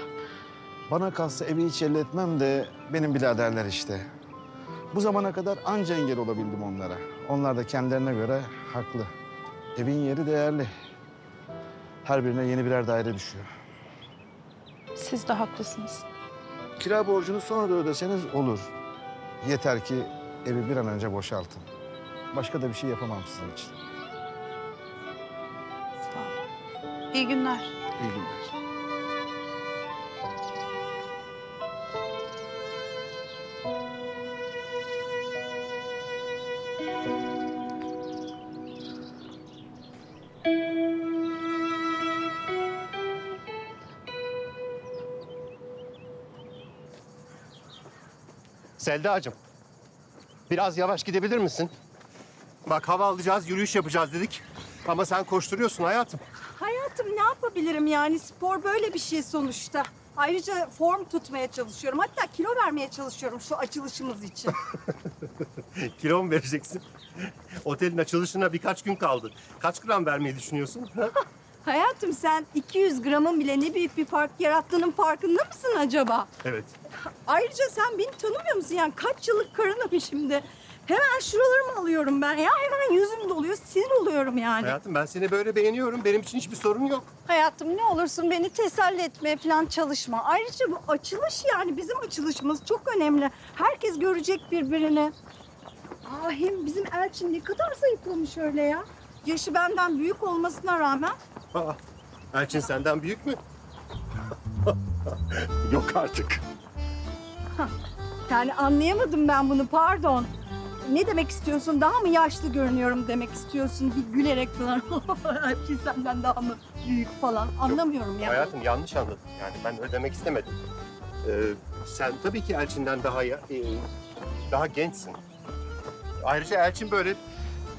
Bana kalsa evi hiç elle etmem de benim biraderler işte. Bu zamana kadar anca engel olabildim onlara. Onlar da kendilerine göre haklı. Evin yeri değerli. Her birine yeni birer daire düşüyor. Siz de haklısınız. Kira borcunu sonra da ödeseniz olur. Yeter ki evi bir an önce boşaltın. Başka da bir şey yapamam sizin için. Sağ ol. İyi günler. İyi günler. Selda'cığım, biraz yavaş gidebilir misin? Bak, hava alacağız, yürüyüş yapacağız dedik. Ama sen koşturuyorsun hayatım. Hayatım, ne yapabilirim yani? Spor böyle bir şey sonuçta. Ayrıca form tutmaya çalışıyorum. Hatta kilo vermeye çalışıyorum şu açılışımız için. Kilo mu vereceksin? Otelin açılışına birkaç gün kaldı. Kaç gram vermeyi düşünüyorsun? Hayatım, sen 200 gramın bile ne büyük bir fark yarattığının farkında mısın acaba? Evet. Ayrıca sen beni tanımıyor musun? Yani kaç yıllık karınım şimdi. Hemen şuralarımı alıyorum ben ya. Hemen yüzüm doluyor, sinir oluyorum yani. Hayatım, ben seni böyle beğeniyorum. Benim için hiçbir sorun yok. Hayatım, ne olursun beni teselli etmeye falan çalışma. Ayrıca bu açılış, yani bizim açılışımız çok önemli. Herkes görecek birbirini. Aa, hem bizim Elçin ne kadar zayıflamış öyle ya. Yaşı benden büyük olmasına rağmen. Aa, Elçin senden büyük mü? Yok artık. Yani anlayamadım ben bunu, pardon. Ne demek istiyorsun? Daha mı yaşlı görünüyorum demek istiyorsun? Bir gülerek falan. Elçin senden daha mı büyük falan? Anlamıyorum. Yok, yani. Hayatım, yanlış anladın. Yani ben öyle demek istemedim. Sen tabii ki Elçin'den daha gençsin. Ayrıca Elçin böyle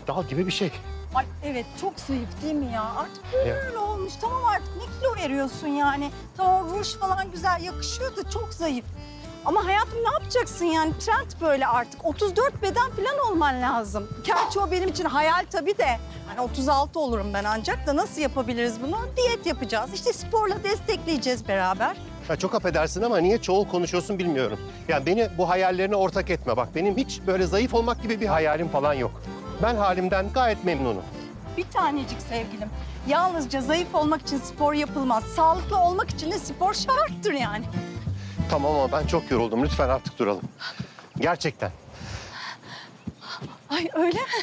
dal gibi bir şey. Ay evet, çok zayıf değil mi ya? Artık böyle olmuş. Tamam, artık ne kilo veriyorsun yani? Tamam, ruj falan güzel yakışıyor da çok zayıf. Ama hayatım, ne yapacaksın yani? Trend böyle artık. 34 beden falan olman lazım. Gerçi o benim için hayal tabii de. Hani 36 olurum ben ancak da nasıl yapabiliriz bunu? Diyet yapacağız. İşte sporla destekleyeceğiz beraber. Ya çok affedersin ama niye çoğul konuşuyorsun bilmiyorum. Yani beni bu hayallerine ortak etme. Bak, benim hiç böyle zayıf olmak gibi bir hayalim falan yok. Ben halimden gayet memnunum. Bir tanecik sevgilim. Yalnızca zayıf olmak için spor yapılmaz. Sağlıklı olmak için de spor şarttır yani. Tamam ama ben çok yoruldum. Lütfen artık duralım. Gerçekten. Ay öyle mi?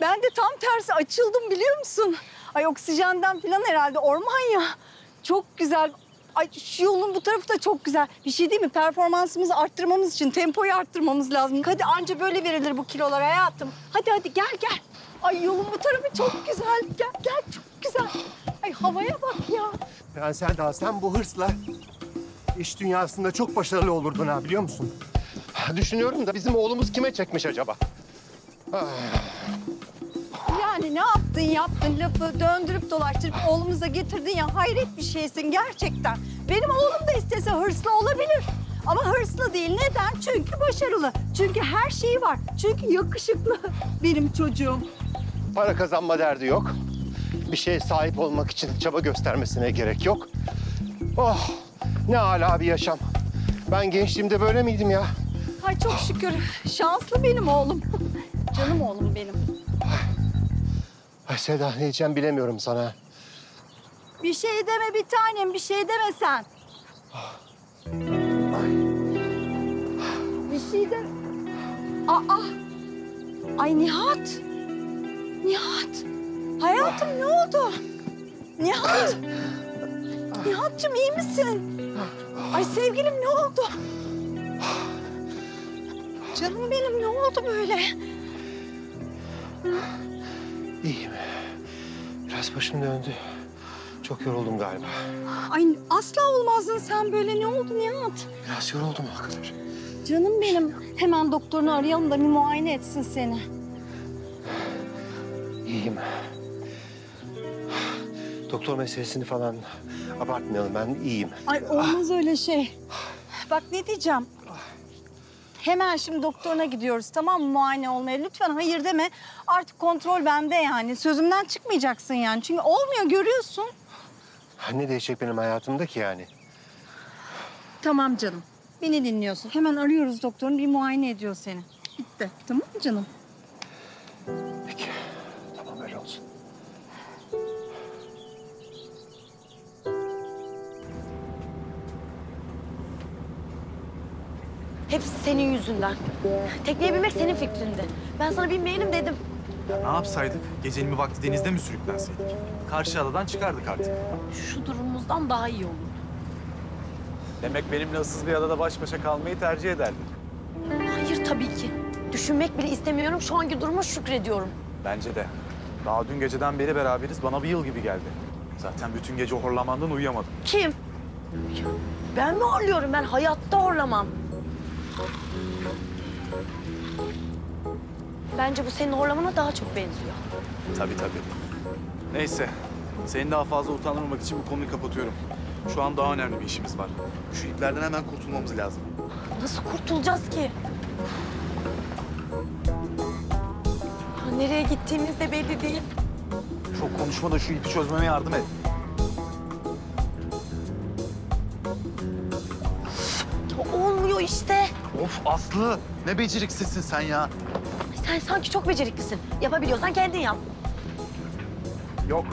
Ben de tam tersi açıldım biliyor musun? Ay oksijenden falan herhalde, orman ya. Çok güzel. Ay şu yolun bu tarafı da çok güzel. Bir şey değil mi? Performansımızı arttırmamız için tempoyu arttırmamız lazım. Hadi anca böyle verilir bu kilolar hayatım. Hadi hadi gel gel. Ay yolun bu tarafı çok güzel. Gel gel, çok güzel. Ay havaya bak ya. Ben Selda, sen bu hırsla iş dünyasında çok başarılı olurdun ha, biliyor musun? Düşünüyorum da bizim oğlumuz kime çekmiş acaba? Ah. Yani ne yaptın yaptın lafı döndürüp dolaştırıp oğlumuza getirdin ya, hayret bir şeysin gerçekten. Benim oğlum da istese hırslı olabilir. Ama hırslı değil. Neden? Çünkü başarılı. Çünkü her şeyi var. Çünkü yakışıklı benim çocuğum. Para kazanma derdi yok. Bir şeye sahip olmak için çaba göstermesine gerek yok. Oh! Ne âlâ bir yaşam. Ben gençliğimde böyle miydim ya? Ay çok şükür. Şanslı benim oğlum. Canım oğlum benim. Ay Seda, ne diyeceğim bilemiyorum sana. Bir şey deme bir tanem, bir şey deme sen. Bir şey de... Aa! Ay Nihat! Nihat! Hayatım ne oldu? Nihat! Nihat'cığım iyi misin? Ay sevgilim ne oldu? Canım benim ne oldu böyle? İyiyim. Biraz başım döndü. Çok yoruldum galiba. Ay asla olmazdın sen böyle. Ne oldu Nihat? Biraz yoruldum o kadar. Canım benim. Hemen doktorunu arayalım da bir muayene etsin seni. İyiyim. Doktor meselesini falan abartmayalım, ben iyiyim. Ay olmaz öyle şey. Bak ne diyeceğim. Hemen şimdi doktoruna gidiyoruz, tamam mı, muayene olmaya? Lütfen hayır deme. Artık kontrol bende yani. Sözümden çıkmayacaksın yani. Çünkü olmuyor, görüyorsun. Ne değişecek benim hayatımda ki yani? Tamam canım. Beni dinliyorsun. Hemen arıyoruz doktorunu, bir muayene ediyor seni. Bitti. Tamam mı canım? Peki. Tamam, öyle olsun. Hepsi senin yüzünden. Tekneye binmek senin fikrindi. Ben sana binmeyelim dedim. Ya ne yapsaydık? Gecenin bir vakti denizde mi sürüklenseydik? Karşı adadan çıkardık artık. Şu durumumuzdan daha iyi olurdu. Demek benimle ıssız bir adada baş başa kalmayı tercih ederdin. Hayır tabii ki. Düşünmek bile istemiyorum. Şu anki duruma şükrediyorum. Bence de. Daha dün geceden beri beraberiz. Bana bir yıl gibi geldi. Zaten bütün gece horlamandan uyuyamadım. Kim? Ya ben mi horluyorum? Ben hayatta horlamam. Bence bu senin horlamana daha çok benziyor. Tabii tabii. Neyse, seni daha fazla utandırmamak için bu konuyu kapatıyorum. Şu an daha önemli bir işimiz var. Şu iplerden hemen kurtulmamız lazım. Nasıl kurtulacağız ki? Ya nereye gittiğimiz de belli değil. Çok konuşma da şu ipi çözmeme yardım et. Olmuyor işte. Of Aslı, ne beceriksizsin sen ya. Sen sanki çok beceriklisin. Yapabiliyorsan kendin yap. Yok,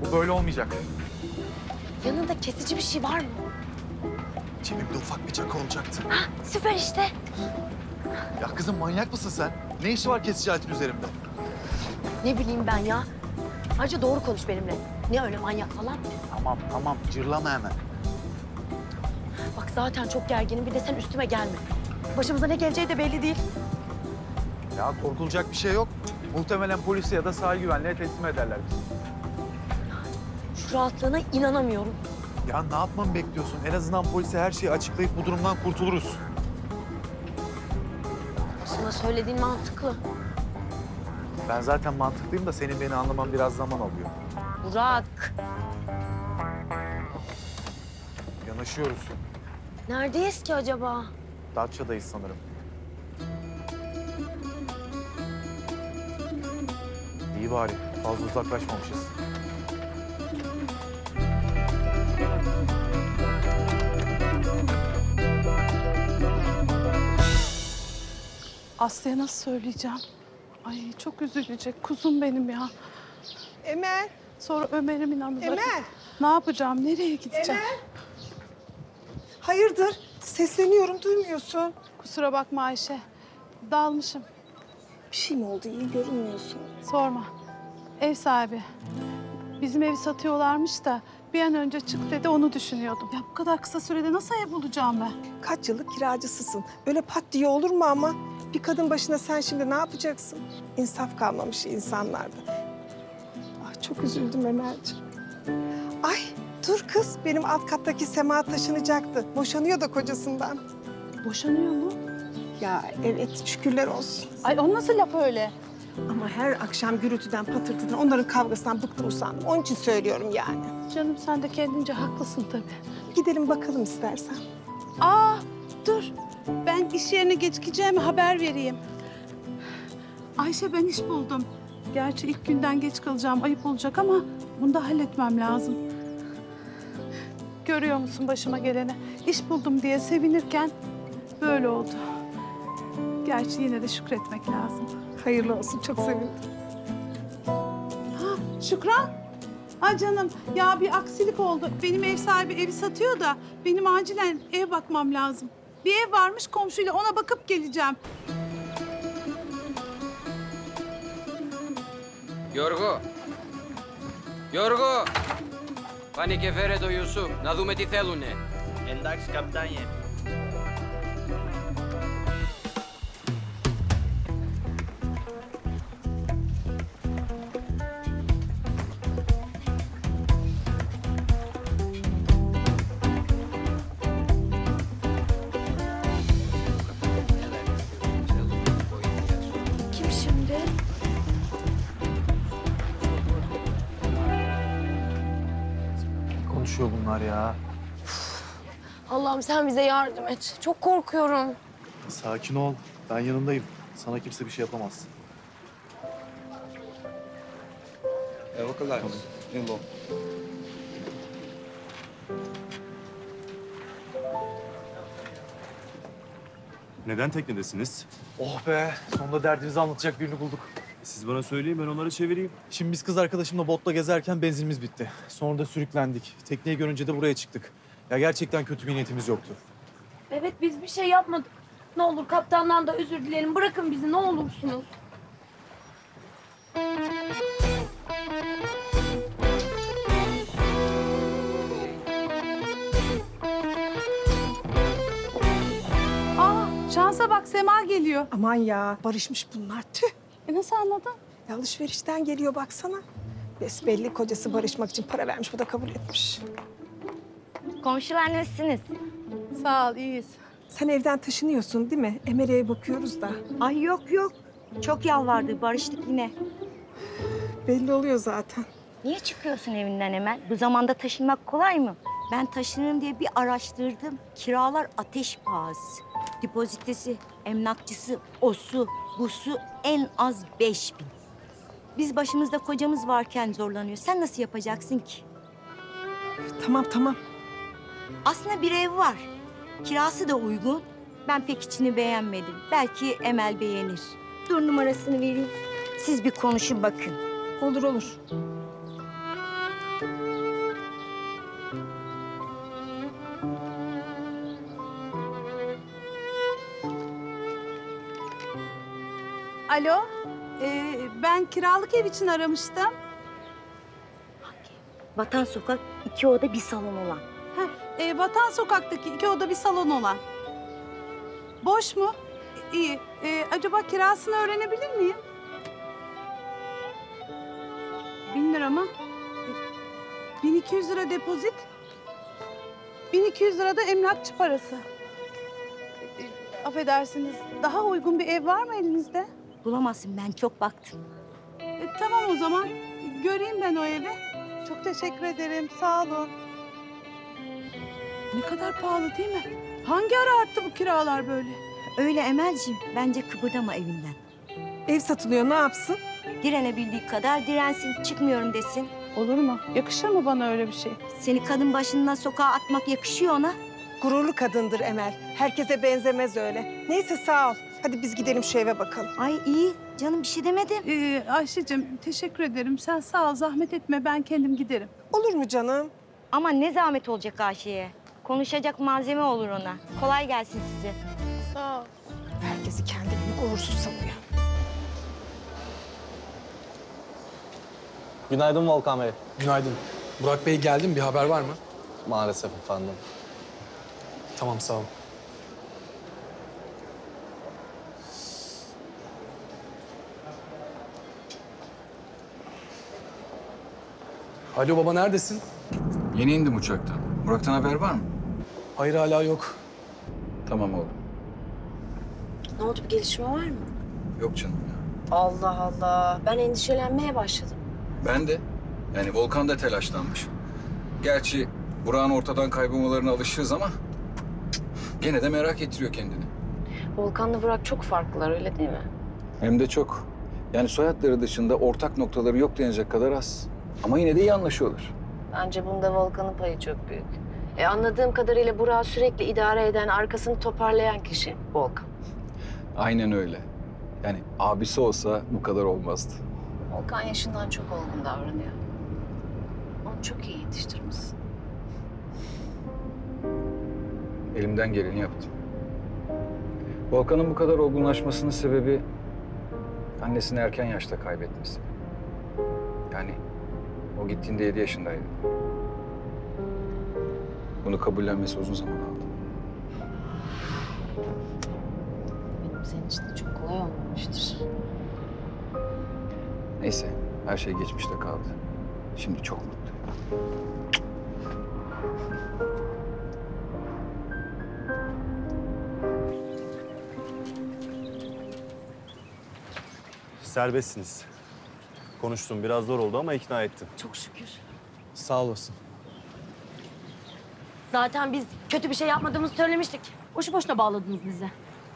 bu böyle olmayacak. Yanında kesici bir şey var mı? Cebimde ufak bir çakı olacaktı. Ha, süper işte. Ya kızım manyak mısın sen? Ne işi var kesici aletin üzerimde? Ne bileyim ben ya. Ayrıca doğru konuş benimle. Ne öyle manyak falan? Tamam tamam, cırlama hemen. Bak zaten çok gerginim, bir de sen üstüme gelme. Başımıza ne geleceği de belli değil. Ya korkulacak bir şey yok. Muhtemelen polise ya da sahil güvenliğe teslim ederler bizi. Şu rahatlığına inanamıyorum. Ya ne yapmamı bekliyorsun? En azından polise her şeyi açıklayıp bu durumdan kurtuluruz. Aslında söylediğin mantıklı. Ben zaten mantıklıyım da senin beni anlaman biraz zaman alıyor. Burak. Yanaşıyoruz. Neredeyiz ki acaba? Datça'dayız sanırım. İyi bari, fazla uzaklaşmamışız. Aslı'ya nasıl söyleyeceğim? Ay çok üzülecek, kuzum benim ya. Emel. Sonra Ömer'im inanmıyor. Emel. Ne yapacağım, nereye gideceğim? Emel. Hayırdır? Sesleniyorum, duymuyorsun. Kusura bakma Ayşe, dalmışım. Bir şey mi oldu? İyi görünmüyorsun. Sorma. Ev sahibi. Bizim evi satıyorlarmış da bir an önce çık dedi, onu düşünüyordum. Ya bu kadar kısa sürede nasıl ev bulacağım ben? Kaç yıllık kiracısısın. Öyle pat diye olur mu ama? Bir kadın başına sen şimdi ne yapacaksın? İnsaf kalmamış insanlarda. Ah çok üzüldüm Emel'ciğim. Ay dur kız, benim alt kattaki Sema taşınacaktı. Boşanıyor da kocasından. Boşanıyor mu? Ya evet, şükürler olsun. Ay o nasıl laf öyle? Ama her akşam gürültüden, patırtıdan, onların kavgasından bıktım, usandım. Onun için söylüyorum yani. Canım sen de kendince haklısın tabii. Gidelim bakalım istersen. Aa dur, ben iş yerine gecikeceğimi haber vereyim. Ayşe ben iş buldum. Gerçi ilk günden geç kalacağım, ayıp olacak ama bunu da halletmem lazım. Görüyor musun başıma geleni? İş buldum diye sevinirken böyle oldu. Gerçi yine de şükretmek lazım. Hayırlı olsun, çok sevindim. Ha, Şükran. Ay canım, ya bir aksilik oldu. Benim ev sahibi evi satıyor da benim acilen ev bakmam lazım. Bir ev varmış komşuyla, ona bakıp geleceğim. Yorgo. Yorgo. Pani kefere doyusu, nadumeti felune. Endaks kaptanye. Ya. Allah'ım sen bize yardım et. Çok korkuyorum. Sakin ol. Ben yanındayım. Sana kimse bir şey yapamaz. Tamam. Neden teknedesiniz? Oh be! Sonunda derdinizi anlatacak birini bulduk. Siz bana söyleyin, ben onları çevireyim. Şimdi biz kız arkadaşımla botla gezerken benzinimiz bitti. Sonra da sürüklendik. Tekneyi görünce de buraya çıktık. Ya gerçekten kötü bir niyetimiz yoktu. Evet, biz bir şey yapmadık. Ne olur kaptandan da özür dilerim. Bırakın bizi, ne olursunuz. Aa, şansa bak Sema geliyor. Aman ya, barışmış bunlar. Tüh. Nasıl anladın? Ya alışverişten geliyor baksana. Besbelli kocası barışmak için para vermiş, bu da kabul etmiş. Komşular nasılsınız? Sağ ol, iyiyiz. Sen evden taşınıyorsun değil mi? Emel'e bakıyoruz da. Ay yok yok. Çok yalvardı, barıştık yine. Belli oluyor zaten. Niye çıkıyorsun evinden Emel? Bu zamanda taşınmak kolay mı? Ben taşınırım diye bir araştırdım. Kiralar ateş pahası. Depozitesi, emlakçısı, osu, busu en az 5000. Biz başımızda kocamız varken zorlanıyor. Sen nasıl yapacaksın ki? Tamam. Aslında bir ev var. Kirası da uygun. Ben pek içini beğenmedim. Belki Emel beğenir. Dur numarasını vereyim. Siz bir konuşun bakın. Olur. Alo, ben kiralık ev için aramıştım. Vatan Sokak 2 oda 1 salon olan. Vatan Sokak'taki 2 oda 1 salon olan. Boş mu? İyi. Acaba kirasını öğrenebilir miyim? 1000 lira mı? 1200 lira depozit. 1200 lira da emlakçı parası. Affedersiniz, daha uygun bir ev var mı elinizde? Bulamazsın, ben çok baktım. Tamam o zaman, göreyim ben o evi. Çok teşekkür ederim, sağ olun. Ne kadar pahalı değil mi? Hangi ara arttı bu kiralar böyle? Öyle Emel'ciğim, bence kıpırdama evinden. Ev satılıyor, ne yapsın? Direnebildiği kadar dirensin, çıkmıyorum desin. Olur mu? Yakışır mı bana öyle bir şey? Seni kadın başından sokağa atmak yakışıyor ona. Gururlu kadındır Emel. Herkese benzemez öyle. Neyse sağ ol. Hadi biz gidelim şu eve bakalım. Ay iyi. Canım bir şey demedim. Ayşe'cim teşekkür ederim. Sen sağ ol. Zahmet etme. Ben kendim giderim. Olur mu canım? Ama ne zahmet olacak Ayşe'ye? Konuşacak malzeme olur ona. Kolay gelsin size. Sağ ol. Herkesi kendi gibi uğursuz sanıyor. Günaydın Volkan Bey. Günaydın. Burak Bey geldi mi? Bir haber var mı? Maalesef efendim. Tamam, sağ ol. Alo baba, neredesin? Yeni indim uçaktan. Burak'tan haber var mı? Hayır, hala yok. Tamam oğlum. Ne oldu, bir gelişme var mı? Yok canım ya. Allah Allah. Ben endişelenmeye başladım. Ben de. Yani Volkan da telaşlanmış. Gerçi Burak'ın ortadan kaybolmalarına alışığız ama... Gene de merak ettiriyor kendini. Volkan'la Burak çok farklılar, öyle değil mi? Hem de çok. Yani soyadları dışında ortak noktaları yok denecek kadar az. Ama yine de iyi anlaşıyorlar. Bence bunda Volkan'ın payı çok büyük. Anladığım kadarıyla Burak'ı sürekli idare eden, arkasını toparlayan kişi Volkan. Aynen öyle. Yani abisi olsa bu kadar olmazdı. Volkan yaşından çok olgun davranıyor. Onu çok iyi yetiştirmişsin. Elimden geleni yaptım. Volkan'ın bu kadar olgunlaşmasının sebebi annesini erken yaşta kaybetmesi. Yani o gittiğinde 7 yaşındaydı. Bunu kabullenmesi uzun zaman aldı. Benim senin için de çok kolay olmamıştır. Neyse, her şey geçmişte kaldı. Şimdi çok mutluyum. Serbestsiniz. Konuştum, biraz zor oldu ama ikna ettim. Çok şükür. Sağ olasın. Zaten biz kötü bir şey yapmadığımızı söylemiştik. Boşu boşuna bağladınız bizi.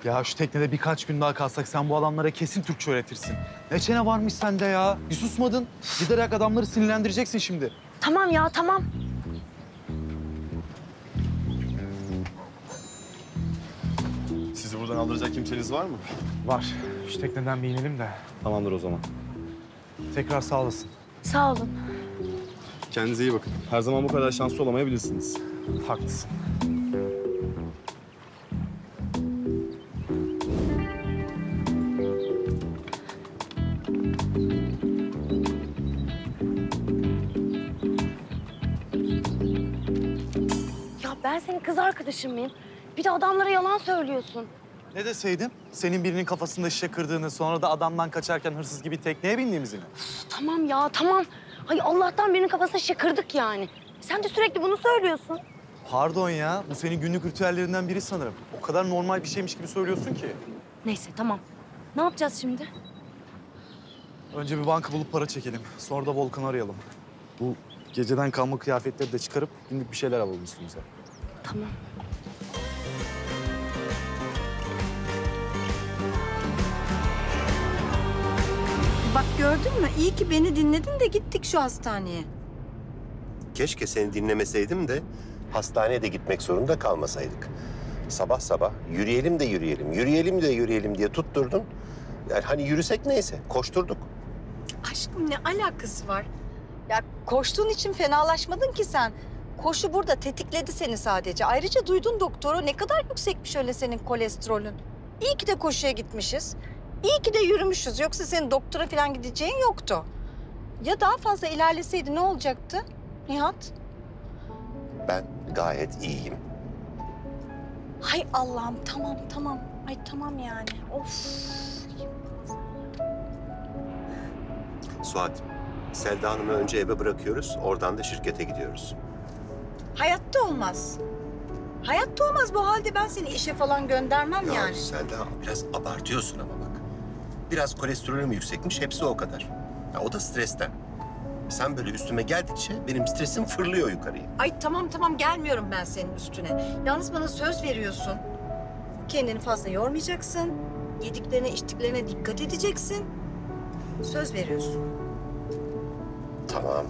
Ya şu teknede birkaç gün daha kalsak sen bu adamlara kesin Türkçe öğretirsin. Ne çene varmış sende ya? Bir susmadın. Giderek adamları sinirlendireceksin şimdi. Tamam ya, tamam. Sizi buradan aldıracak kimseniz var mı? Var. Şu tekneden bir inelim de. Tamamdır o zaman. Tekrar sağ olasın. Sağ olun. Kendinize iyi bakın. Her zaman bu kadar şanslı olamayabilirsiniz. Haklısın. Ya ben senin kız arkadaşın mıyım? Bir de adamlara yalan söylüyorsun. Ne deseydim? Senin birinin kafasında şişe kırdığını, sonra da adamdan kaçarken hırsız gibi tekneye bindiğimizi mi? Tamam ya, tamam. Ay Allah'tan birinin kafasına şişe kırdık yani. Sen de sürekli bunu söylüyorsun. Pardon ya, bu senin günlük ritüellerinden biri sanırım. O kadar normal bir şeymiş gibi söylüyorsun ki. Neyse, tamam. Ne yapacağız şimdi? Önce bir banka bulup para çekelim. Sonra da Volkan'ı arayalım. Bu geceden kalma kıyafetleri de çıkarıp günlük bir şeyler alalım üstümüze. Tamam. Bak gördün mü? İyi ki beni dinledin de gittik şu hastaneye. Keşke seni dinlemeseydim de hastaneye de gitmek zorunda kalmasaydık. Sabah sabah yürüyelim de yürüyelim, yürüyelim de yürüyelim diye tutturdun. Yani hani yürüsek neyse, koşturduk. Aşkım ne alakası var? Ya koştuğun için fenalaşmadın ki sen. Koşu burada tetikledi seni sadece. Ayrıca duydun doktoru, ne kadar yüksekmiş öyle senin kolesterolün. İyi ki de koşuya gitmişiz. İyi ki de yürümüşüz. Yoksa senin doktora falan gideceğin yoktu. Ya daha fazla ilerleseydi ne olacaktı Nihat? Ben gayet iyiyim. Hay Allah'ım, tamam tamam. Ay tamam yani. Of. Suat, Selda Hanım'ı önce eve bırakıyoruz. Oradan da şirkete gidiyoruz. Hayatta olmaz. Hayatta olmaz. Bu halde ben seni işe falan göndermem ya yani. Selda, biraz abartıyorsun ama bak. Biraz kolesterolüm yüksekmiş, hepsi o kadar. Ya, o da stresten. Sen böyle üstüme geldikçe benim stresim fırlıyor yukarıya. Ay tamam tamam, gelmiyorum ben senin üstüne. Yalnız bana söz veriyorsun. Kendini fazla yormayacaksın. Yediklerine, içtiklerine dikkat edeceksin. Söz veriyorsun. Tamam.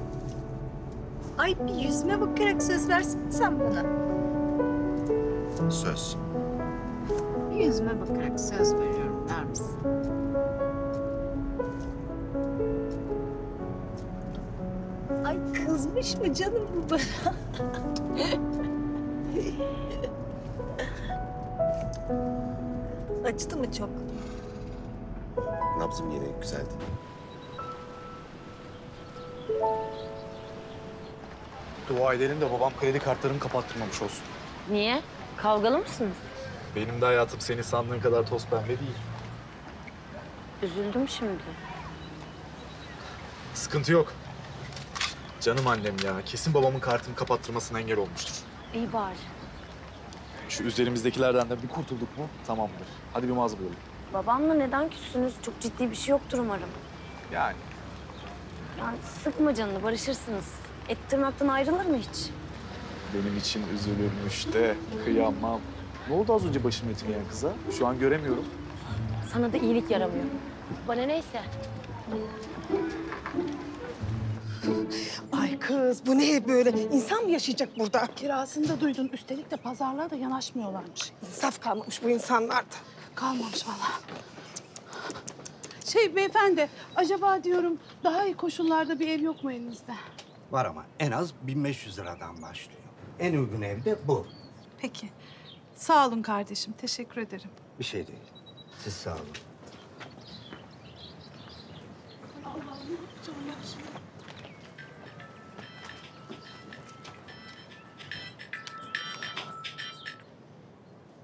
Ay bir yüzüme bakarak söz versin sen bana. Söz. Bir yüzüme bakarak söz veriyorum der misin? Ay kızmış mı canım bu bana? Acıdı mı çok? Nabzım yine güzeldi. Dua edelim de babam kredi kartlarımı kapattırmamış olsun. Niye? Kavgalı mısınız? Benim de hayatım seni sandığın kadar toz pembe değil. Üzüldüm şimdi. Sıkıntı yok. Canım annem ya. Kesin babamın kartımı kapattırmasına engel olmuştur. İyi bari. Şu üzerimizdekilerden de bir kurtulduk mu tamamdır. Hadi bir mağaza bulalım. Babamla neden küssünüz? Çok ciddi bir şey yoktur umarım. Yani? Yani sıkma canını, barışırsınız. Et tırnaktan ayrılır mı hiç? Benim için üzülürmüş de kıyamam. Ne oldu az önce başım etmeyen kıza? Şu an göremiyorum. Sana da iyilik yaramıyor. Bana neyse. Ay kız, bu ne böyle? İnsan mı yaşayacak burada? Kirasını da duydun. Üstelik de pazarlığa da yanaşmıyorlarmış. İnsaf kalmamış bu insanlarda. Kalmamış vallahi. Şey beyefendi, acaba diyorum daha iyi koşullarda bir ev yok mu elinizde? Var ama en az 1500 liradan başlıyor. En uygun ev de bu. Peki. Sağ olun kardeşim, teşekkür ederim. Bir şey değil. Siz sağ olun.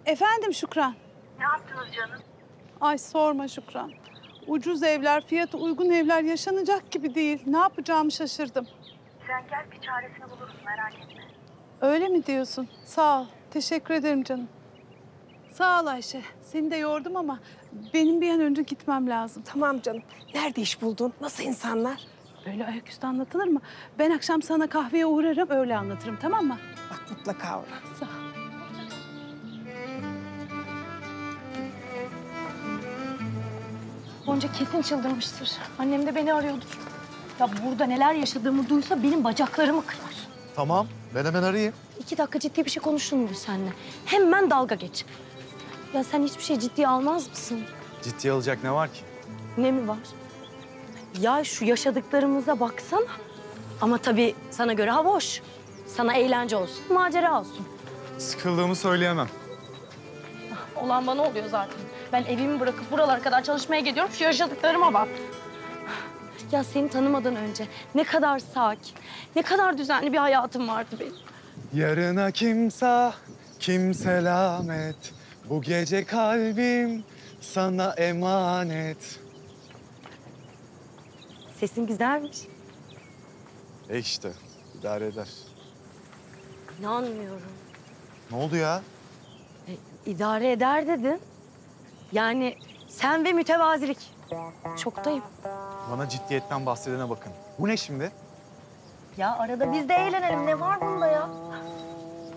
Efendim Şükran. Ne yaptınız canım? Ay sorma Şükran. Ucuz evler, fiyatı uygun evler yaşanacak gibi değil. Ne yapacağımı şaşırdım. Sen gel, bir çaresini buluruz, merak etme. Öyle mi diyorsun? Sağ ol. Teşekkür ederim canım. Sağ ol Ayşe. Seni de yordum ama benim bir an önce gitmem lazım. Tamam canım. Nerede iş buldun? Nasıl insanlar? Böyle ayaküstü anlatılır mı? Ben akşam sana kahveye uğrarım, öyle anlatırım, tamam mı? Bak mutlaka uğra. Sağ ol. Gonca kesin çıldırmıştır. Annem de beni arıyordur. Ya burada neler yaşadığımı duysa benim bacaklarımı kırar. Tamam, ben hemen arayayım. 2 dakika ciddi bir şey konuşulmuyor seninle. Hemen dalga geç. Ya sen hiçbir şey ciddiye almaz mısın? Ciddiye alacak ne var ki? Ne mi var? Ya şu yaşadıklarımıza baksana. Ama tabii sana göre havoş. Sana eğlence olsun, macera olsun. Sıkıldığımı söyleyemem. Olan bana oluyor zaten. Ben evimi bırakıp buralara kadar çalışmaya geliyorum. Şu yaşadıklarıma bak. Ya seni tanımadan önce ne kadar sakin, ne kadar düzenli bir hayatım vardı benim. Yarına kimse, kim selamet. Bu gece kalbim sana emanet. Sesin güzelmiş. E işte, idare eder. İnanmıyorum. Ne oldu ya? İdare eder dedin. Yani sen ve mütevazilik. Şoktayım. Bana ciddiyetten bahsedene bakın. Bu ne şimdi? Ya arada biz de eğlenelim. Ne var bunda ya?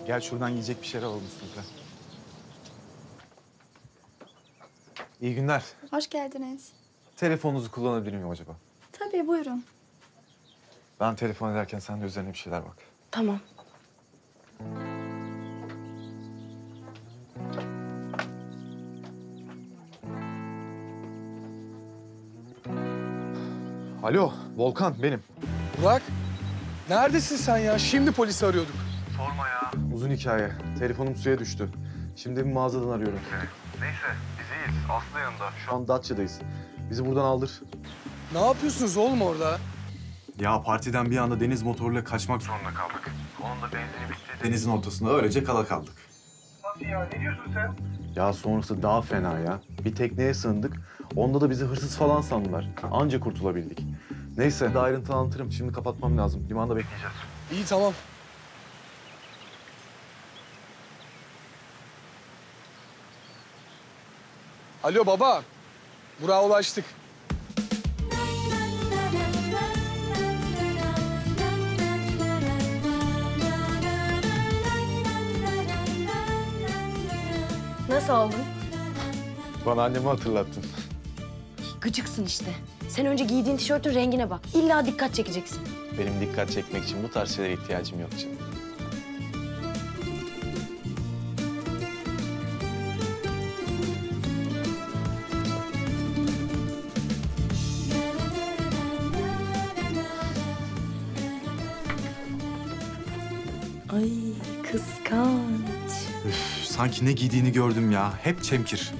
Gel şuradan yiyecek bir şeyler alalım üstüne. İyi günler. Hoş geldiniz. Telefonunuzu kullanabilir miyim acaba? Tabii, buyurun. Ben telefon ederken sen de üzerine bir şeyler bak. Tamam. Alo, Volkan benim. Burak, neredesin sen ya? Şimdi polisi arıyorduk. Sorma ya. Uzun hikaye. Telefonum suya düştü. Şimdi bir mağazadan arıyorum. Neyse, biz iyiyiz. Aslı yanında. Şu an Datça'dayız. Bizi buradan aldır. Ne yapıyorsunuz oğlum orada? Ya partiden bir anda deniz motoruyla kaçmak zorunda kaldık. Onun da benzini bitti. Denizin ortasında öylece kala kaldık. Nasıl ya? Ne diyorsun sen? Ya sonrası daha fena ya. Bir tekneye sığındık. Onda da bizi hırsız falan sandılar. Anca kurtulabildik. Neyse, daha ayrıntılı anlatırım. Şimdi kapatmam lazım. Limanda bekleyeceğiz. İyi, tamam. Alo baba. Burak'a ulaştık. Nasıl oldun? Bana annemi hatırlattın. Gıcıksın işte. Sen önce giydiğin tişörtün rengine bak. İlla dikkat çekeceksin. Benim dikkat çekmek için bu tarz şeylere ihtiyacım yok canım. Ay kıskanç. Üf, sanki ne giydiğini gördüm ya. Hep çemkir.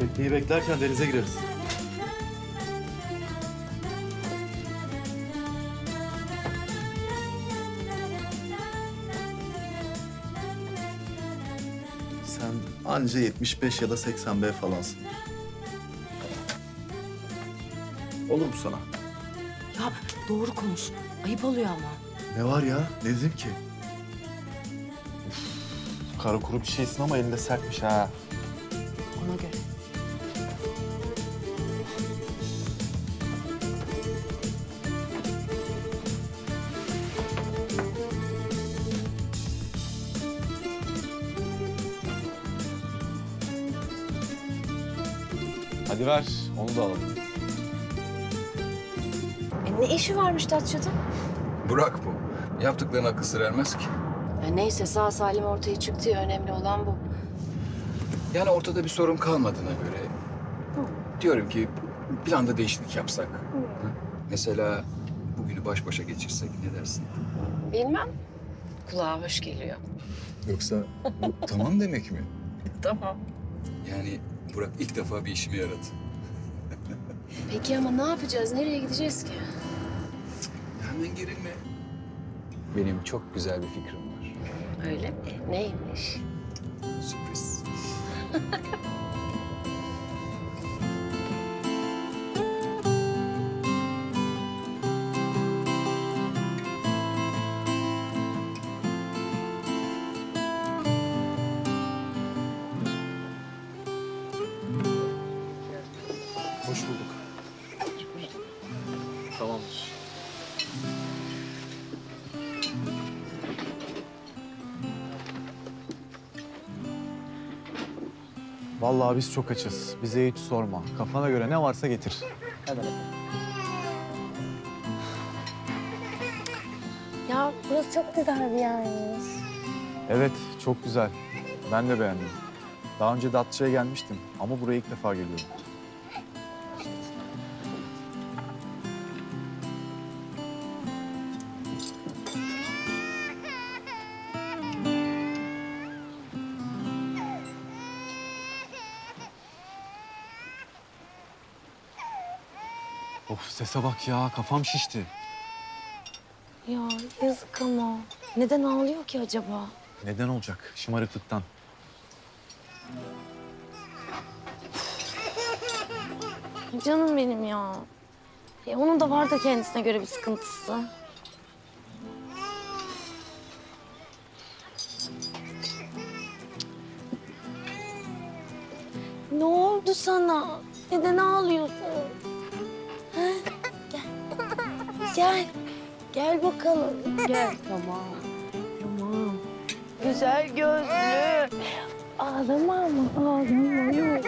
Tekneyi beklerken denize gireriz. Sen anca 75 ya da 80B falansın. Olur mu sana? Ya doğru konuş. Ayıp oluyor ama. Ne var ya? Ne dedim ki? Uf, kara kuru bir şeysin ama elinde sertmiş ha. Ona göre. Hadi ver, onu da alalım. Ne işi varmış Datça'da? Burak bu. Yaptıklarına akıl sır ermez ki. Ya neyse sağ salim ortaya çıktı ya, önemli olan bu. Yani ortada bir sorun kalmadığına göre... Hı. Diyorum ki planda değişiklik yapsak. Hı. Mesela bugünü baş başa geçirsek ne dersin? Bilmem. Kulağa hoş geliyor. Yoksa bu tamam demek mi? Tamam. Yani Burak ilk defa bir işime yaradı. Peki ama ne yapacağız? Nereye gideceğiz ki? Hemen gerilme. Benim çok güzel bir fikrim var. Öyle mi? Neymiş? Sürpriz. Hoş bulduk. Tamamdır. Vallahi biz çok açız. Bize hiç sorma. Kafana göre ne varsa getir. Hadi bakalım. Ya burası çok güzel bir yermiş. Evet, çok güzel. Ben de beğendim. Daha önce Datça'ya gelmiştim ama buraya ilk defa geliyorum. Of sese bak ya, kafam şişti. Ya yazık ama. Neden ağlıyor ki acaba? Neden olacak? Şımarıklıktan. Canım benim ya. Onun da var da kendisine göre bir sıkıntısı. oldu sana? Neden ağlıyorsun? Ha? Gel. Gel. Gel bakalım. Gel. Tamam. Tamam. Güzel gözlü. Ağlama ama. Ağlama. Yok.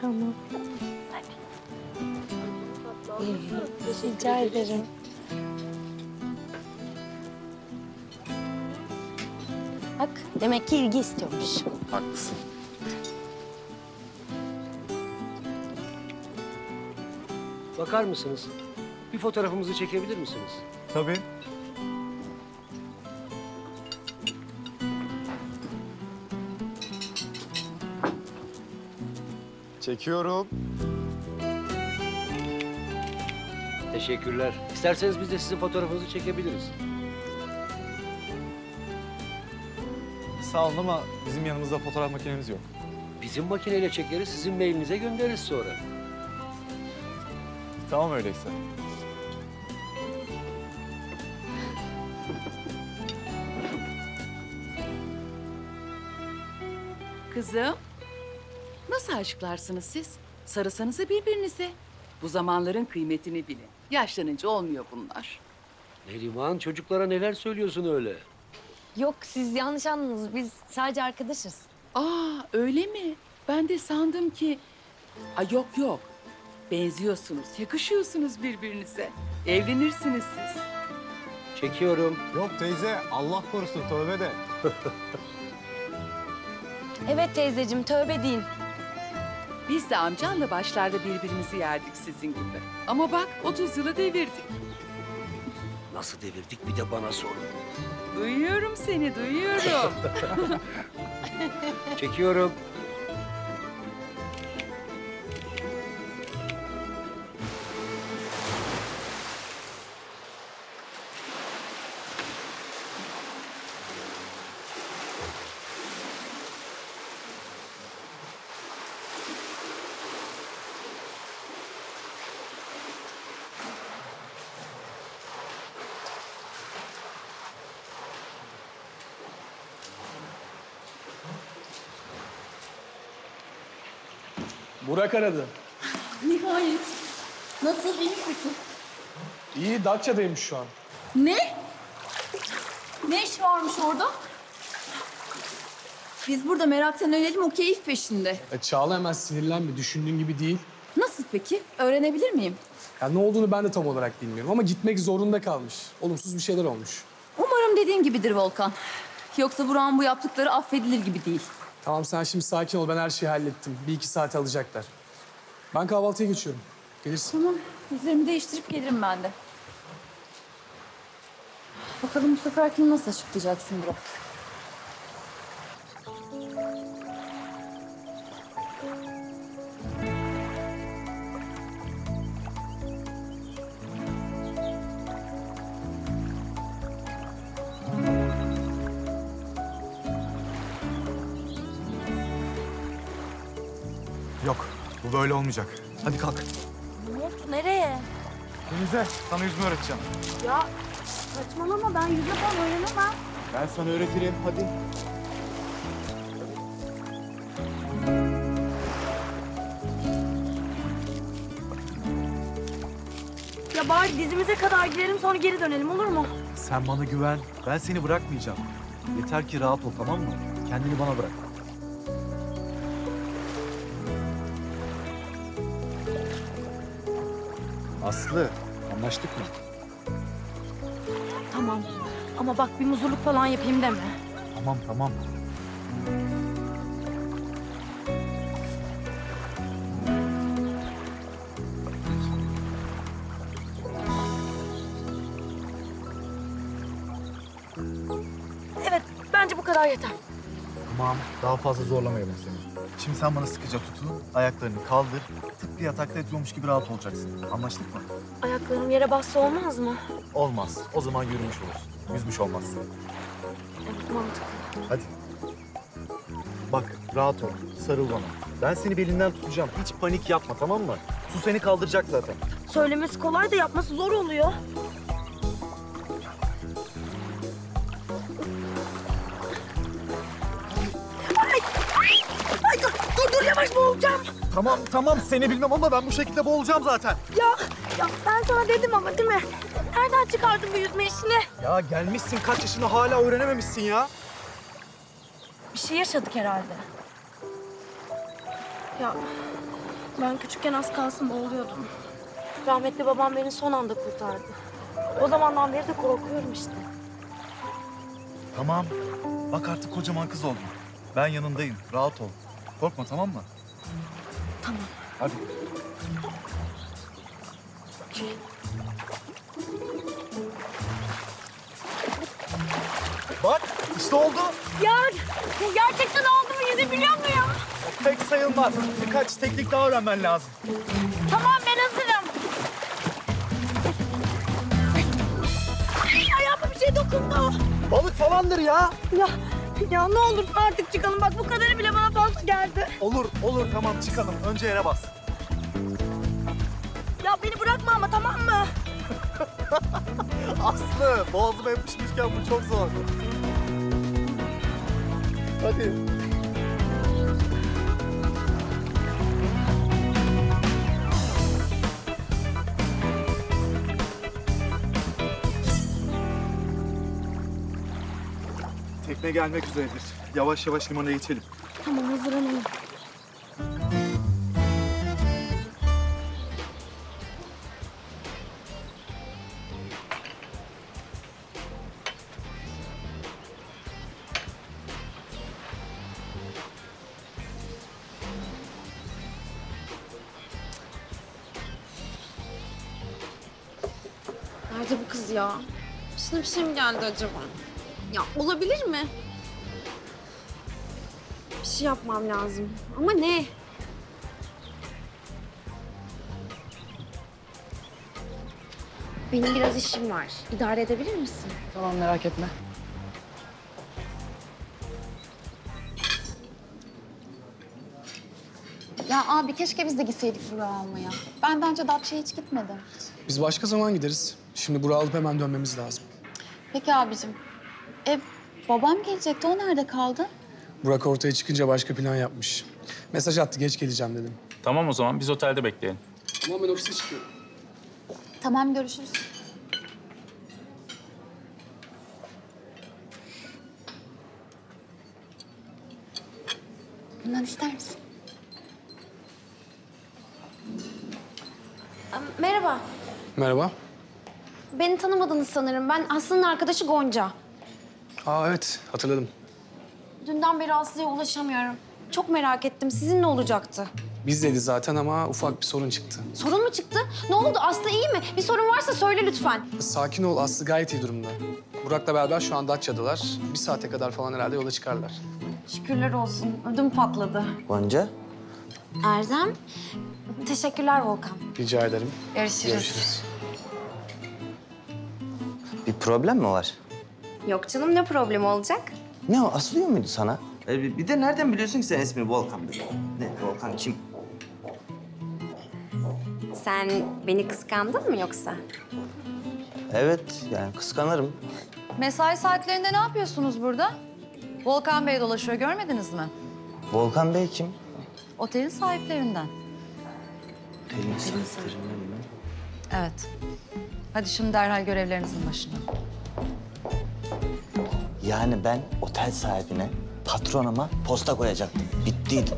Tamam. Hadi. Rica ederim. Bak, demek ki ilgi istiyormuş. Haklısın. Bakar mısınız? Bir fotoğrafımızı çekebilir misiniz? Tabii. Çekiyorum. Teşekkürler. İsterseniz biz de sizin fotoğrafınızı çekebiliriz. Sağ olun ama bizim yanımızda fotoğraf makinemiz yok. Bizim makineyle çekeriz, sizin mailinize göndeririz sonra. Tamam öyleyse. Kızım, nasıl aşıklarsınız siz? Sarılsanıza birbirinize. Bu zamanların kıymetini bilin. Yaşlanınca olmuyor bunlar. Neriman, çocuklara neler söylüyorsun öyle? Yok, siz yanlış anladınız. Biz sadece arkadaşız. Aa, öyle mi? Ben de sandım ki... Ay yok yok. Benziyorsunuz, yakışıyorsunuz birbirinize. Evlenirsiniz siz. Çekiyorum. Yok teyze, Allah korusun, tövbe de. Evet teyzeciğim, tövbe deyin. Biz de amcanla başlarda birbirimizi yerdik sizin gibi. Ama bak, 30 yılı devirdik. Nasıl devirdik, bir de bana sorun. Duyuyorum seni, duyuyorum. Çekiyorum. Burak aradı. Nihayet. Nasıl, iyi misin? İyi, Datça'daymış şu an. Ne? Ne iş varmış orada? Biz burada meraktan ölelim, o keyif peşinde. Çağla hemen sinirlenme, düşündüğün gibi değil. Nasıl peki? Öğrenebilir miyim? Ya ne olduğunu ben de tam olarak bilmiyorum ama gitmek zorunda kalmış. Olumsuz bir şeyler olmuş. Umarım dediğin gibidir Volkan. Yoksa Burak'ın bu yaptıkları affedilir gibi değil. Tamam, sen şimdi sakin ol. Ben her şeyi hallettim. Bir iki saate alacaklar. Ben kahvaltıya geçiyorum. Gelirsin. Tamam. Üzerimi değiştirip gelirim ben de. Bakalım bu sefer kim nasıl açıklayacaksın Burak? Böyle olmayacak. Hadi kalk. Ne oldu? Nereye? Denize. Sana yüzme öğreteceğim. Ya saçmalama. Ben yüzme falan öğrenemem. Ben sana öğretirim. Hadi. Ya bari dizimize kadar girelim sonra geri dönelim, olur mu? Sen bana güven. Ben seni bırakmayacağım. Yeter ki rahat ol, tamam mı? Kendini bana bırak. Aslı, anlaştık mı? Tamam. Ama bak bir muzurluk falan yapayım deme. Tamam, tamam. Evet, bence bu kadar yeter. Tamam, daha fazla zorlamayalım seni. Şimdi sen bana sıkıca tutun, ayaklarını kaldır. Tıpkı yatakta yatıyormuş gibi rahat olacaksın. Anlaştık mı? Ayaklarım yere bassa olmaz mı? Olmaz. O zaman yürümüş olursun. Yüzmüş olmazsın. Evet, mantıklı. Hadi. Bak, rahat ol. Sarıl bana. Ben seni belinden tutacağım. Hiç panik yapma, tamam mı? Su seni kaldıracak zaten. Söylemesi kolay da yapması zor oluyor. yavaş boğulacağım. Tamam seni bilmem ama ben bu şekilde boğulacağım zaten. Ya ben sana dedim ama değil mi? Nereden çıkardın bu yüzme işini? Ya gelmişsin kaç yaşına hala öğrenememişsin ya. Bir şey yaşadık herhalde. Ya ben küçükken az kalsın boğuluyordum. Rahmetli babam beni son anda kurtardı. O zamandan beri de korkuyorum işte. Tamam. Bak artık kocaman kız oldun. Ben yanındayım. Rahat ol. Korkma tamam mı? Tamam. Hadi. Bak işte oldu. Ya gerçekten oldu mu? Yüzebiliyor muyum? Pek sayılmaz. Birkaç teknik daha öğrenmen lazım. Tamam ben hazırım. Ayağıma bir şey dokundu. Balık falandır ya. Ya ne olur artık çıkalım. Bak bu kadarı bile bana fazla geldi. Olur tamam çıkalım. Önce yere bas. Ya beni bırakma ama tamam mı? Aslı boğazıma yapışmışken bu çok zor. Hadi. Tekne gelmek üzeredir. Yavaş yavaş limana geçelim. Tamam hazırlanalım. Nerede bu kız ya? Başına bir şey mi geldi acaba? Ya olabilir mi? Bir şey yapmam lazım. Ama ne? Benim biraz işim var. İdare edebilir misin? Tamam merak etme. Ya abi keşke biz de gitseydik Burak'ı almaya. Ben bence Datça'ya hiç gitmedim. Biz başka zaman gideriz. Şimdi Burak'ı alıp hemen dönmemiz lazım. Peki abicim. Babam gelecekti. O nerede kaldı? Burak ortaya çıkınca başka plan yapmış. Mesaj attı. Geç geleceğim dedim. Tamam o zaman. Biz otelde bekleyelim. Tamam ben ofise çıkıyorum. Tamam görüşürüz. Bundan ister misin? Merhaba. Merhaba. Beni tanımadınız sanırım. Ben Aslı'nın arkadaşı Gonca. Aa evet, hatırladım. Dünden beri Aslı'ya ulaşamıyorum. Çok merak ettim, sizin ne olacaktı? Bizdeydi zaten ama ufak bir sorun çıktı. Sorun mu çıktı? Ne oldu? Aslı iyi mi? Bir sorun varsa söyle lütfen. Sakin ol, Aslı gayet iyi durumda. Burak'la beraber şu an Datça'dalar. Bir saate kadar falan herhalde yola çıkarlar. Şükürler olsun, ödüm patladı. Gonca? Erdem, teşekkürler Volkan. Rica ederim. Görüşürüz. Bir problem mi var? Yok canım, ne problemi olacak? Ne o, asılıyor muydu sana? Bir de nereden biliyorsun ki sen ismini Volkan Bey? Ne, Volkan kim? Sen beni kıskandın mı yoksa? Evet, yani kıskanırım. Mesai saatlerinde ne yapıyorsunuz burada? Volkan Bey dolaşıyor, görmediniz mi? Volkan Bey kim? Otelin sahiplerinden. Otelin sahiplerinden mi? Evet. Hadi şimdi derhal görevlerinizin başına. Yani ben otel sahibine, patronuma posta koyacaktım. Bittiydim.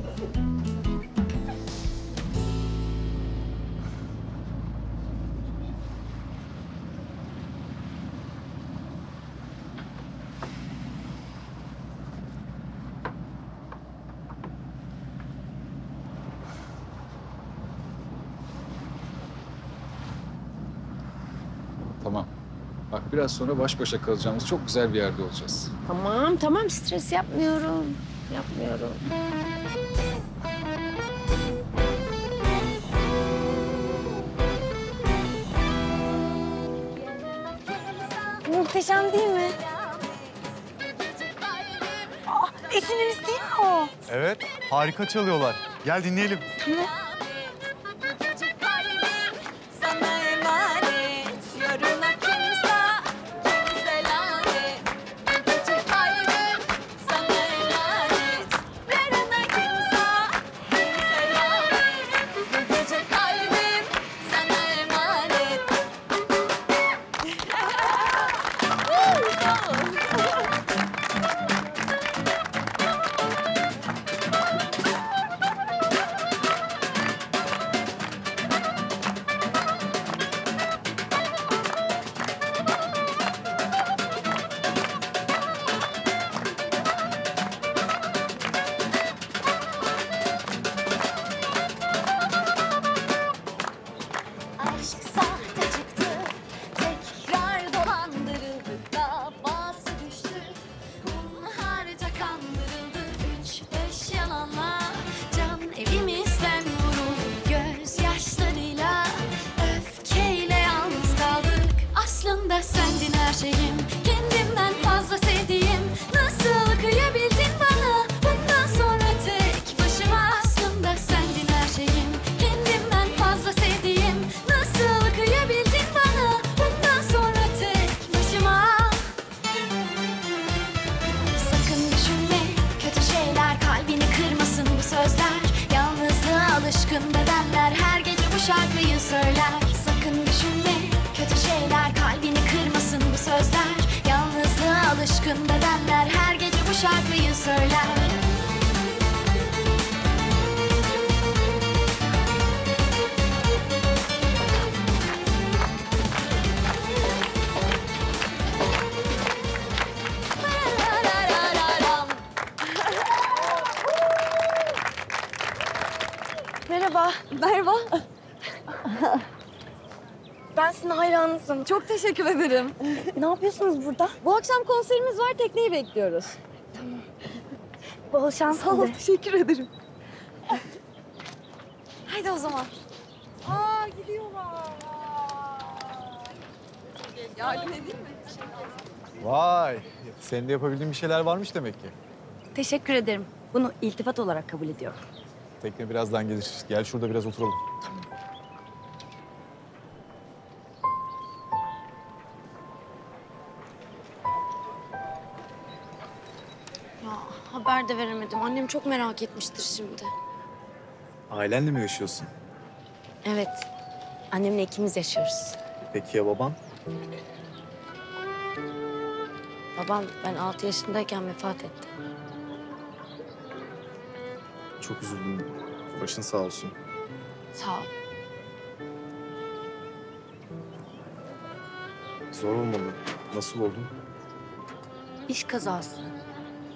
Tamam. Bak biraz sonra baş başa kalacağımız çok güzel bir yerde olacağız. Tamam stres yapmıyorum. Muhteşem değil mi? Esin'iniz değil mi o? Evet, harika çalıyorlar. Gel dinleyelim. Tamam. şarkıyı söyler. Sakın düşünme kötü şeyler, kalbini kırmasın bu sözler. Yalnızlığa alışkın bedenler her gece bu şarkıyı söyler. Merhaba. Ben sizin hayranınızım. Çok teşekkür ederim. Ne yapıyorsunuz burada? Bu akşam konserimiz var. Tekneyi bekliyoruz. Tamam. Bol şans. Sağ ol. Teşekkür ederim. Haydi o zaman. Aa, gidiyorlar. Yardım edeyim mi? Vay. Senin de yapabildiğin bir şeyler varmış demek ki. Teşekkür ederim. Bunu iltifat olarak kabul ediyorum. Tekne birazdan gelir. Gel şurada biraz oturalım. Tamam. Ya haber de veremedim. Annem çok merak etmiştir şimdi. Ailenle mi yaşıyorsun? Evet. Annemle ikimiz yaşıyoruz. Peki ya baban? Babam ben 6 yaşındayken vefat etti. Çok üzüldüm. Başın sağ olsun. Sağ ol. Zor olmalı. Nasıl oldun? İş kazası.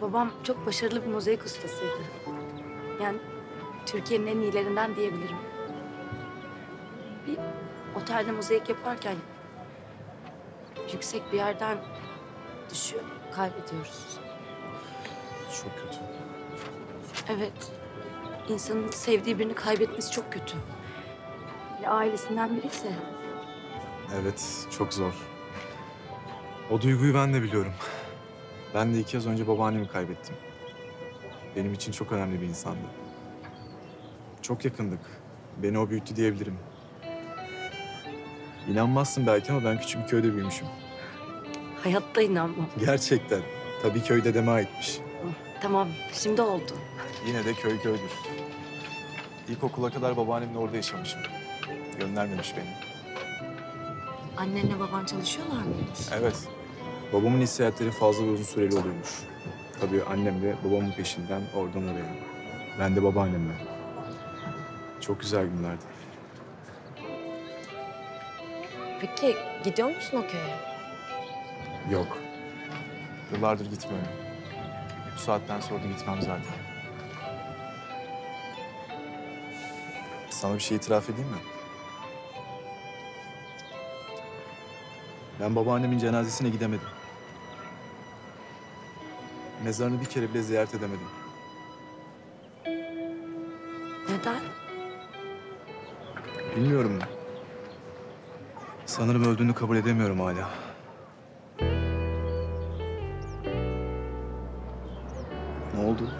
Babam çok başarılı bir mozaik ustasıydı. Yani Türkiye'nin en iyilerinden diyebilirim. Bir otelde mozaik yaparken yüksek bir yerden düşüyor. Kaybediyoruz. Çok kötü. Evet. İnsanın sevdiği birini kaybetmesi çok kötü. Ya ailesinden biriyse. Evet, çok zor. O duyguyu ben de biliyorum. Ben de 2 yıl önce babaannemi kaybettim. Benim için çok önemli bir insandı. Çok yakındık. Beni o büyüttü diyebilirim. İnanmazsın belki ama ben küçük bir köyde büyümüşüm. Hayatta inanmam. Gerçekten. Tabii köy dedeme aitmiş. Tamam, şimdi oldu. Yine de köy köydür. İlkokula kadar babaannemle orada yaşamışım. Göndermemiş beni. Annenle baban çalışıyorlar mıymış? Evet. Babamın iş seyahatleri fazla ve uzun süreli oluyormuş. Tabii annem de babamın peşinden oradan oraya. Ben de babaannemle. Çok güzel günlerdi. Peki gidiyor musun o köye? Yok. Yıllardır gitmiyorum. Bu saatten sonra da gitmem zaten. Sana bir şey itiraf edeyim mi? Ben babaannemin cenazesine gidemedim. Mezarını bir kere bile ziyaret edemedim. Neden? Bilmiyorum. Sanırım öldüğünü kabul edemiyorum hala. Ne oldu?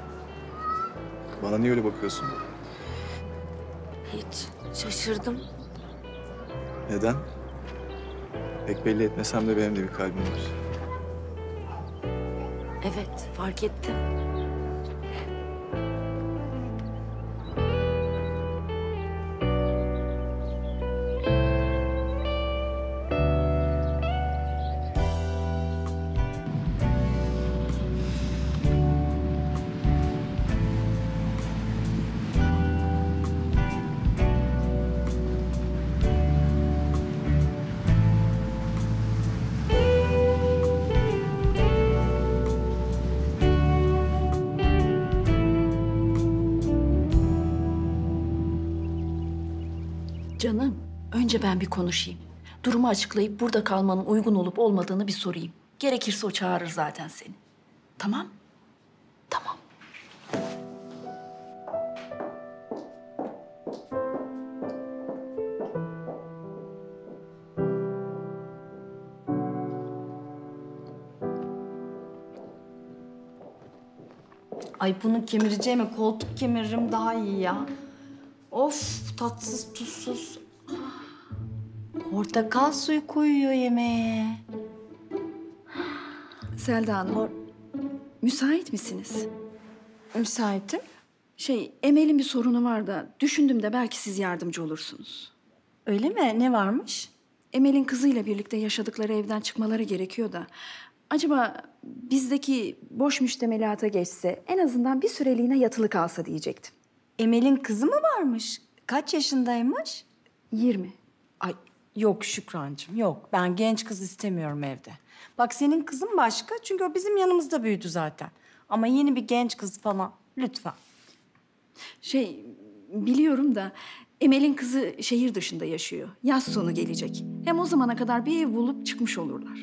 Bana niye öyle bakıyorsun? Hiç. Şaşırdım. Neden? Pek belli etmesem de benim de bir kalbim var. Evet, fark ettim. Canım, önce ben bir konuşayım. Durumu açıklayıp burada kalmanın uygun olup olmadığını bir sorayım. Gerekirse o çağırır zaten seni. Tamam? Tamam. Ay bunu kemireceğime koltuk kemiririm daha iyi ya. Of, tatsız, tuzsuz. Portakal suyu koyuyor yemeğe. Selda Hanım, müsait misiniz? Müsaitim. Emel'in bir sorunu var da, düşündüm de belki siz yardımcı olursunuz. Öyle mi? Ne varmış? Emel'in kızıyla birlikte yaşadıkları evden çıkmaları gerekiyor da. Acaba bizdeki boş müştemelata geçse, en azından bir süreliğine yatılı kalsa diyecektim. Emel'in kızı mı varmış? Kaç yaşındaymış? 20. Ay yok Şükrancığım, yok. Ben genç kız istemiyorum evde. Bak senin kızın başka, çünkü o bizim yanımızda büyüdü zaten. Ama yeni bir genç kız falan, lütfen. Şey, biliyorum da Emel'in kızı şehir dışında yaşıyor. Yaz sonu gelecek. Hem o zamana kadar bir ev bulup çıkmış olurlar.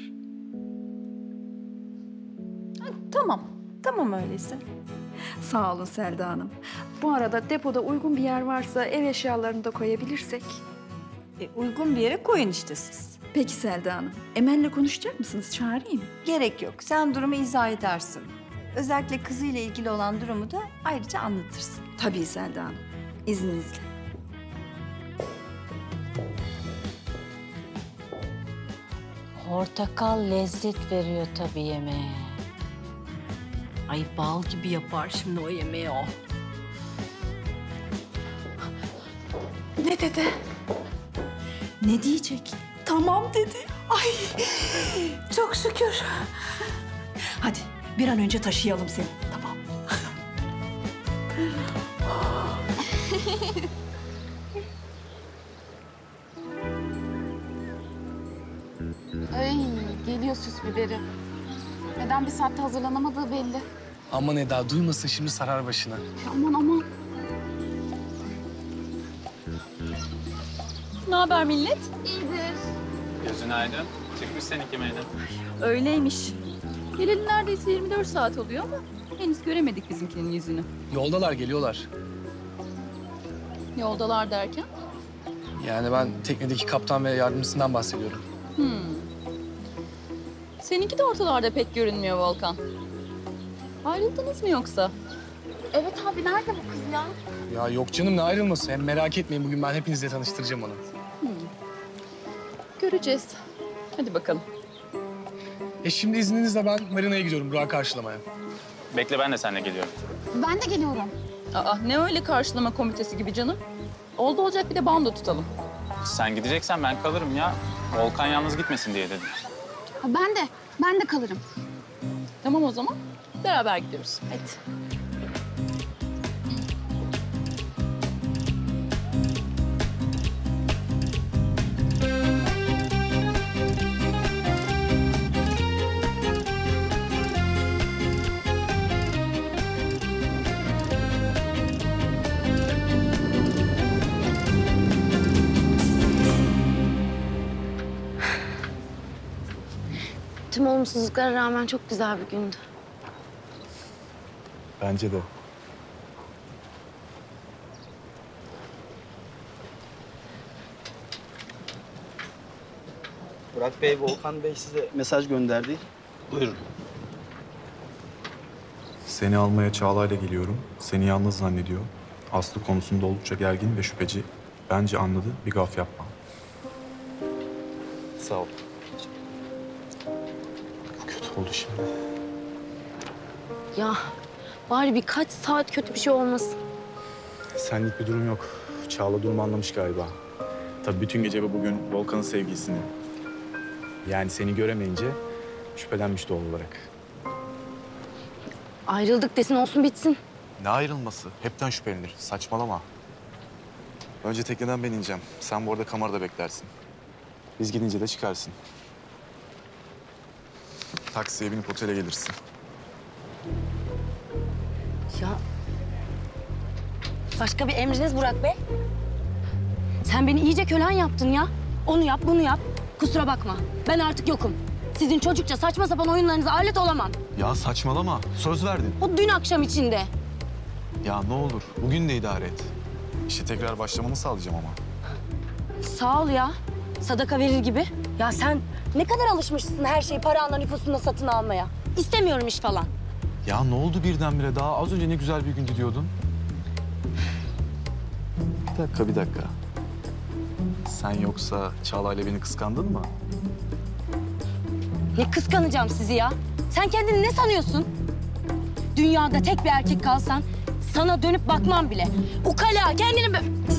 Ha, tamam, tamam öyleyse. Sağ olun Selda Hanım. Bu arada depoda uygun bir yer varsa ev eşyalarını da koyabilirsek. Uygun bir yere koyun işte siz. Peki Selda Hanım, Emel'le konuşacak mısınız? Çağırayım. Gerek yok, sen durumu izah edersin. Özellikle kızıyla ilgili olan durumu da ayrıca anlatırsın. Tabii Selda Hanım, izninizle. Portakal lezzet veriyor tabii yemeğe. Ay bal gibi yapar şimdi o yemeği o. Ne dedi? Ne diyecek? Tamam dedi. Ay çok şükür. Hadi bir an önce taşıyalım seni. Tamam. Ay geliyor süs biberi. Neden bir saatte hazırlanamadığı belli. Aman Eda duymasın şimdi sarar başına. Aman aman. Ne haber millet? İyidir. Gözün aydın. Çıkmış seninki meydan. Öyleymiş. Geleli neredeyse 24 saat oluyor ama henüz göremedik bizimkinin yüzünü. Yoldalar, geliyorlar. Yoldalar derken? Yani ben teknedeki kaptan ve yardımcısından bahsediyorum. Seninki de ortalarda pek görünmüyor Volkan. Ayrıldınız mı yoksa? Evet abi, nerede bu kız ya? Ya yok canım, ne ayrılması? Hem merak etmeyin, bugün ben hepinizle tanıştıracağım onu. Göreceğiz. Hadi bakalım. Şimdi izninizle ben marinaya gidiyorum Burak'ı karşılamaya. Bekle, ben de seninle geliyorum. Ben de geliyorum. Aa, ne öyle karşılama komitesi gibi canım? Oldu olacak bir de bando tutalım. Sen gideceksen ben kalırım ya. Volkan yalnız gitmesin diye dedim. Ha, ben de kalırım. Tamam o zaman, beraber gidiyoruz. Hadi. Tüm olumsuzluklara rağmen çok güzel bir gündü. Bence de. Burak Bey, Volkan Bey size mesaj gönderdi. Buyurun. Seni almaya Çağla'yla geliyorum. Seni yalnız zannediyor. Aslı konusunda oldukça gergin ve şüpheci. Bence anladı, bir gaf yapma. Sağ ol. Oldu şimdi. Ya bari birkaç saat kötü bir şey olmasın. Senlik bir durum yok. Çağla durumu anlamış galiba. Tabii bütün gece ve bugün Volkan'ın sevgilisini. Yani seni göremeyince şüphelenmiş doğal olarak. Ayrıldık desin olsun bitsin. Ne ayrılması? Hepten şüphelenir. Saçmalama. Önce tekneden ben ineceğim. Sen bu arada kamerada beklersin. Biz gidince de çıkarsın. Taksiye binip otele gelirsin. Ya... Başka bir emriniz Burak Bey? Sen beni iyice kölen yaptın ya. Onu yap, bunu yap. Kusura bakma. Ben artık yokum. Sizin çocukça saçma sapan oyunlarınıza alet olamam. Ya saçmalama. Söz verdin. O dün akşam içinde. Ya ne olur. Bugün de idare et. İşe tekrar başlamanı sağlayacağım ama. Sağ ol ya. Sadaka verir gibi. Ya sen... Ne kadar alışmışsın her şeyi paranla, nüfusunda satın almaya. İstemiyorum iş falan. Ya ne oldu birdenbire? Daha az önce ne güzel bir gündü diyordun. Bir dakika. Sen yoksa Çağla'yla beni kıskandın mı? Ne kıskanacağım sizi ya? Sen kendini ne sanıyorsun? Dünyada tek bir erkek kalsan sana dönüp bakmam bile. Ukala kendini...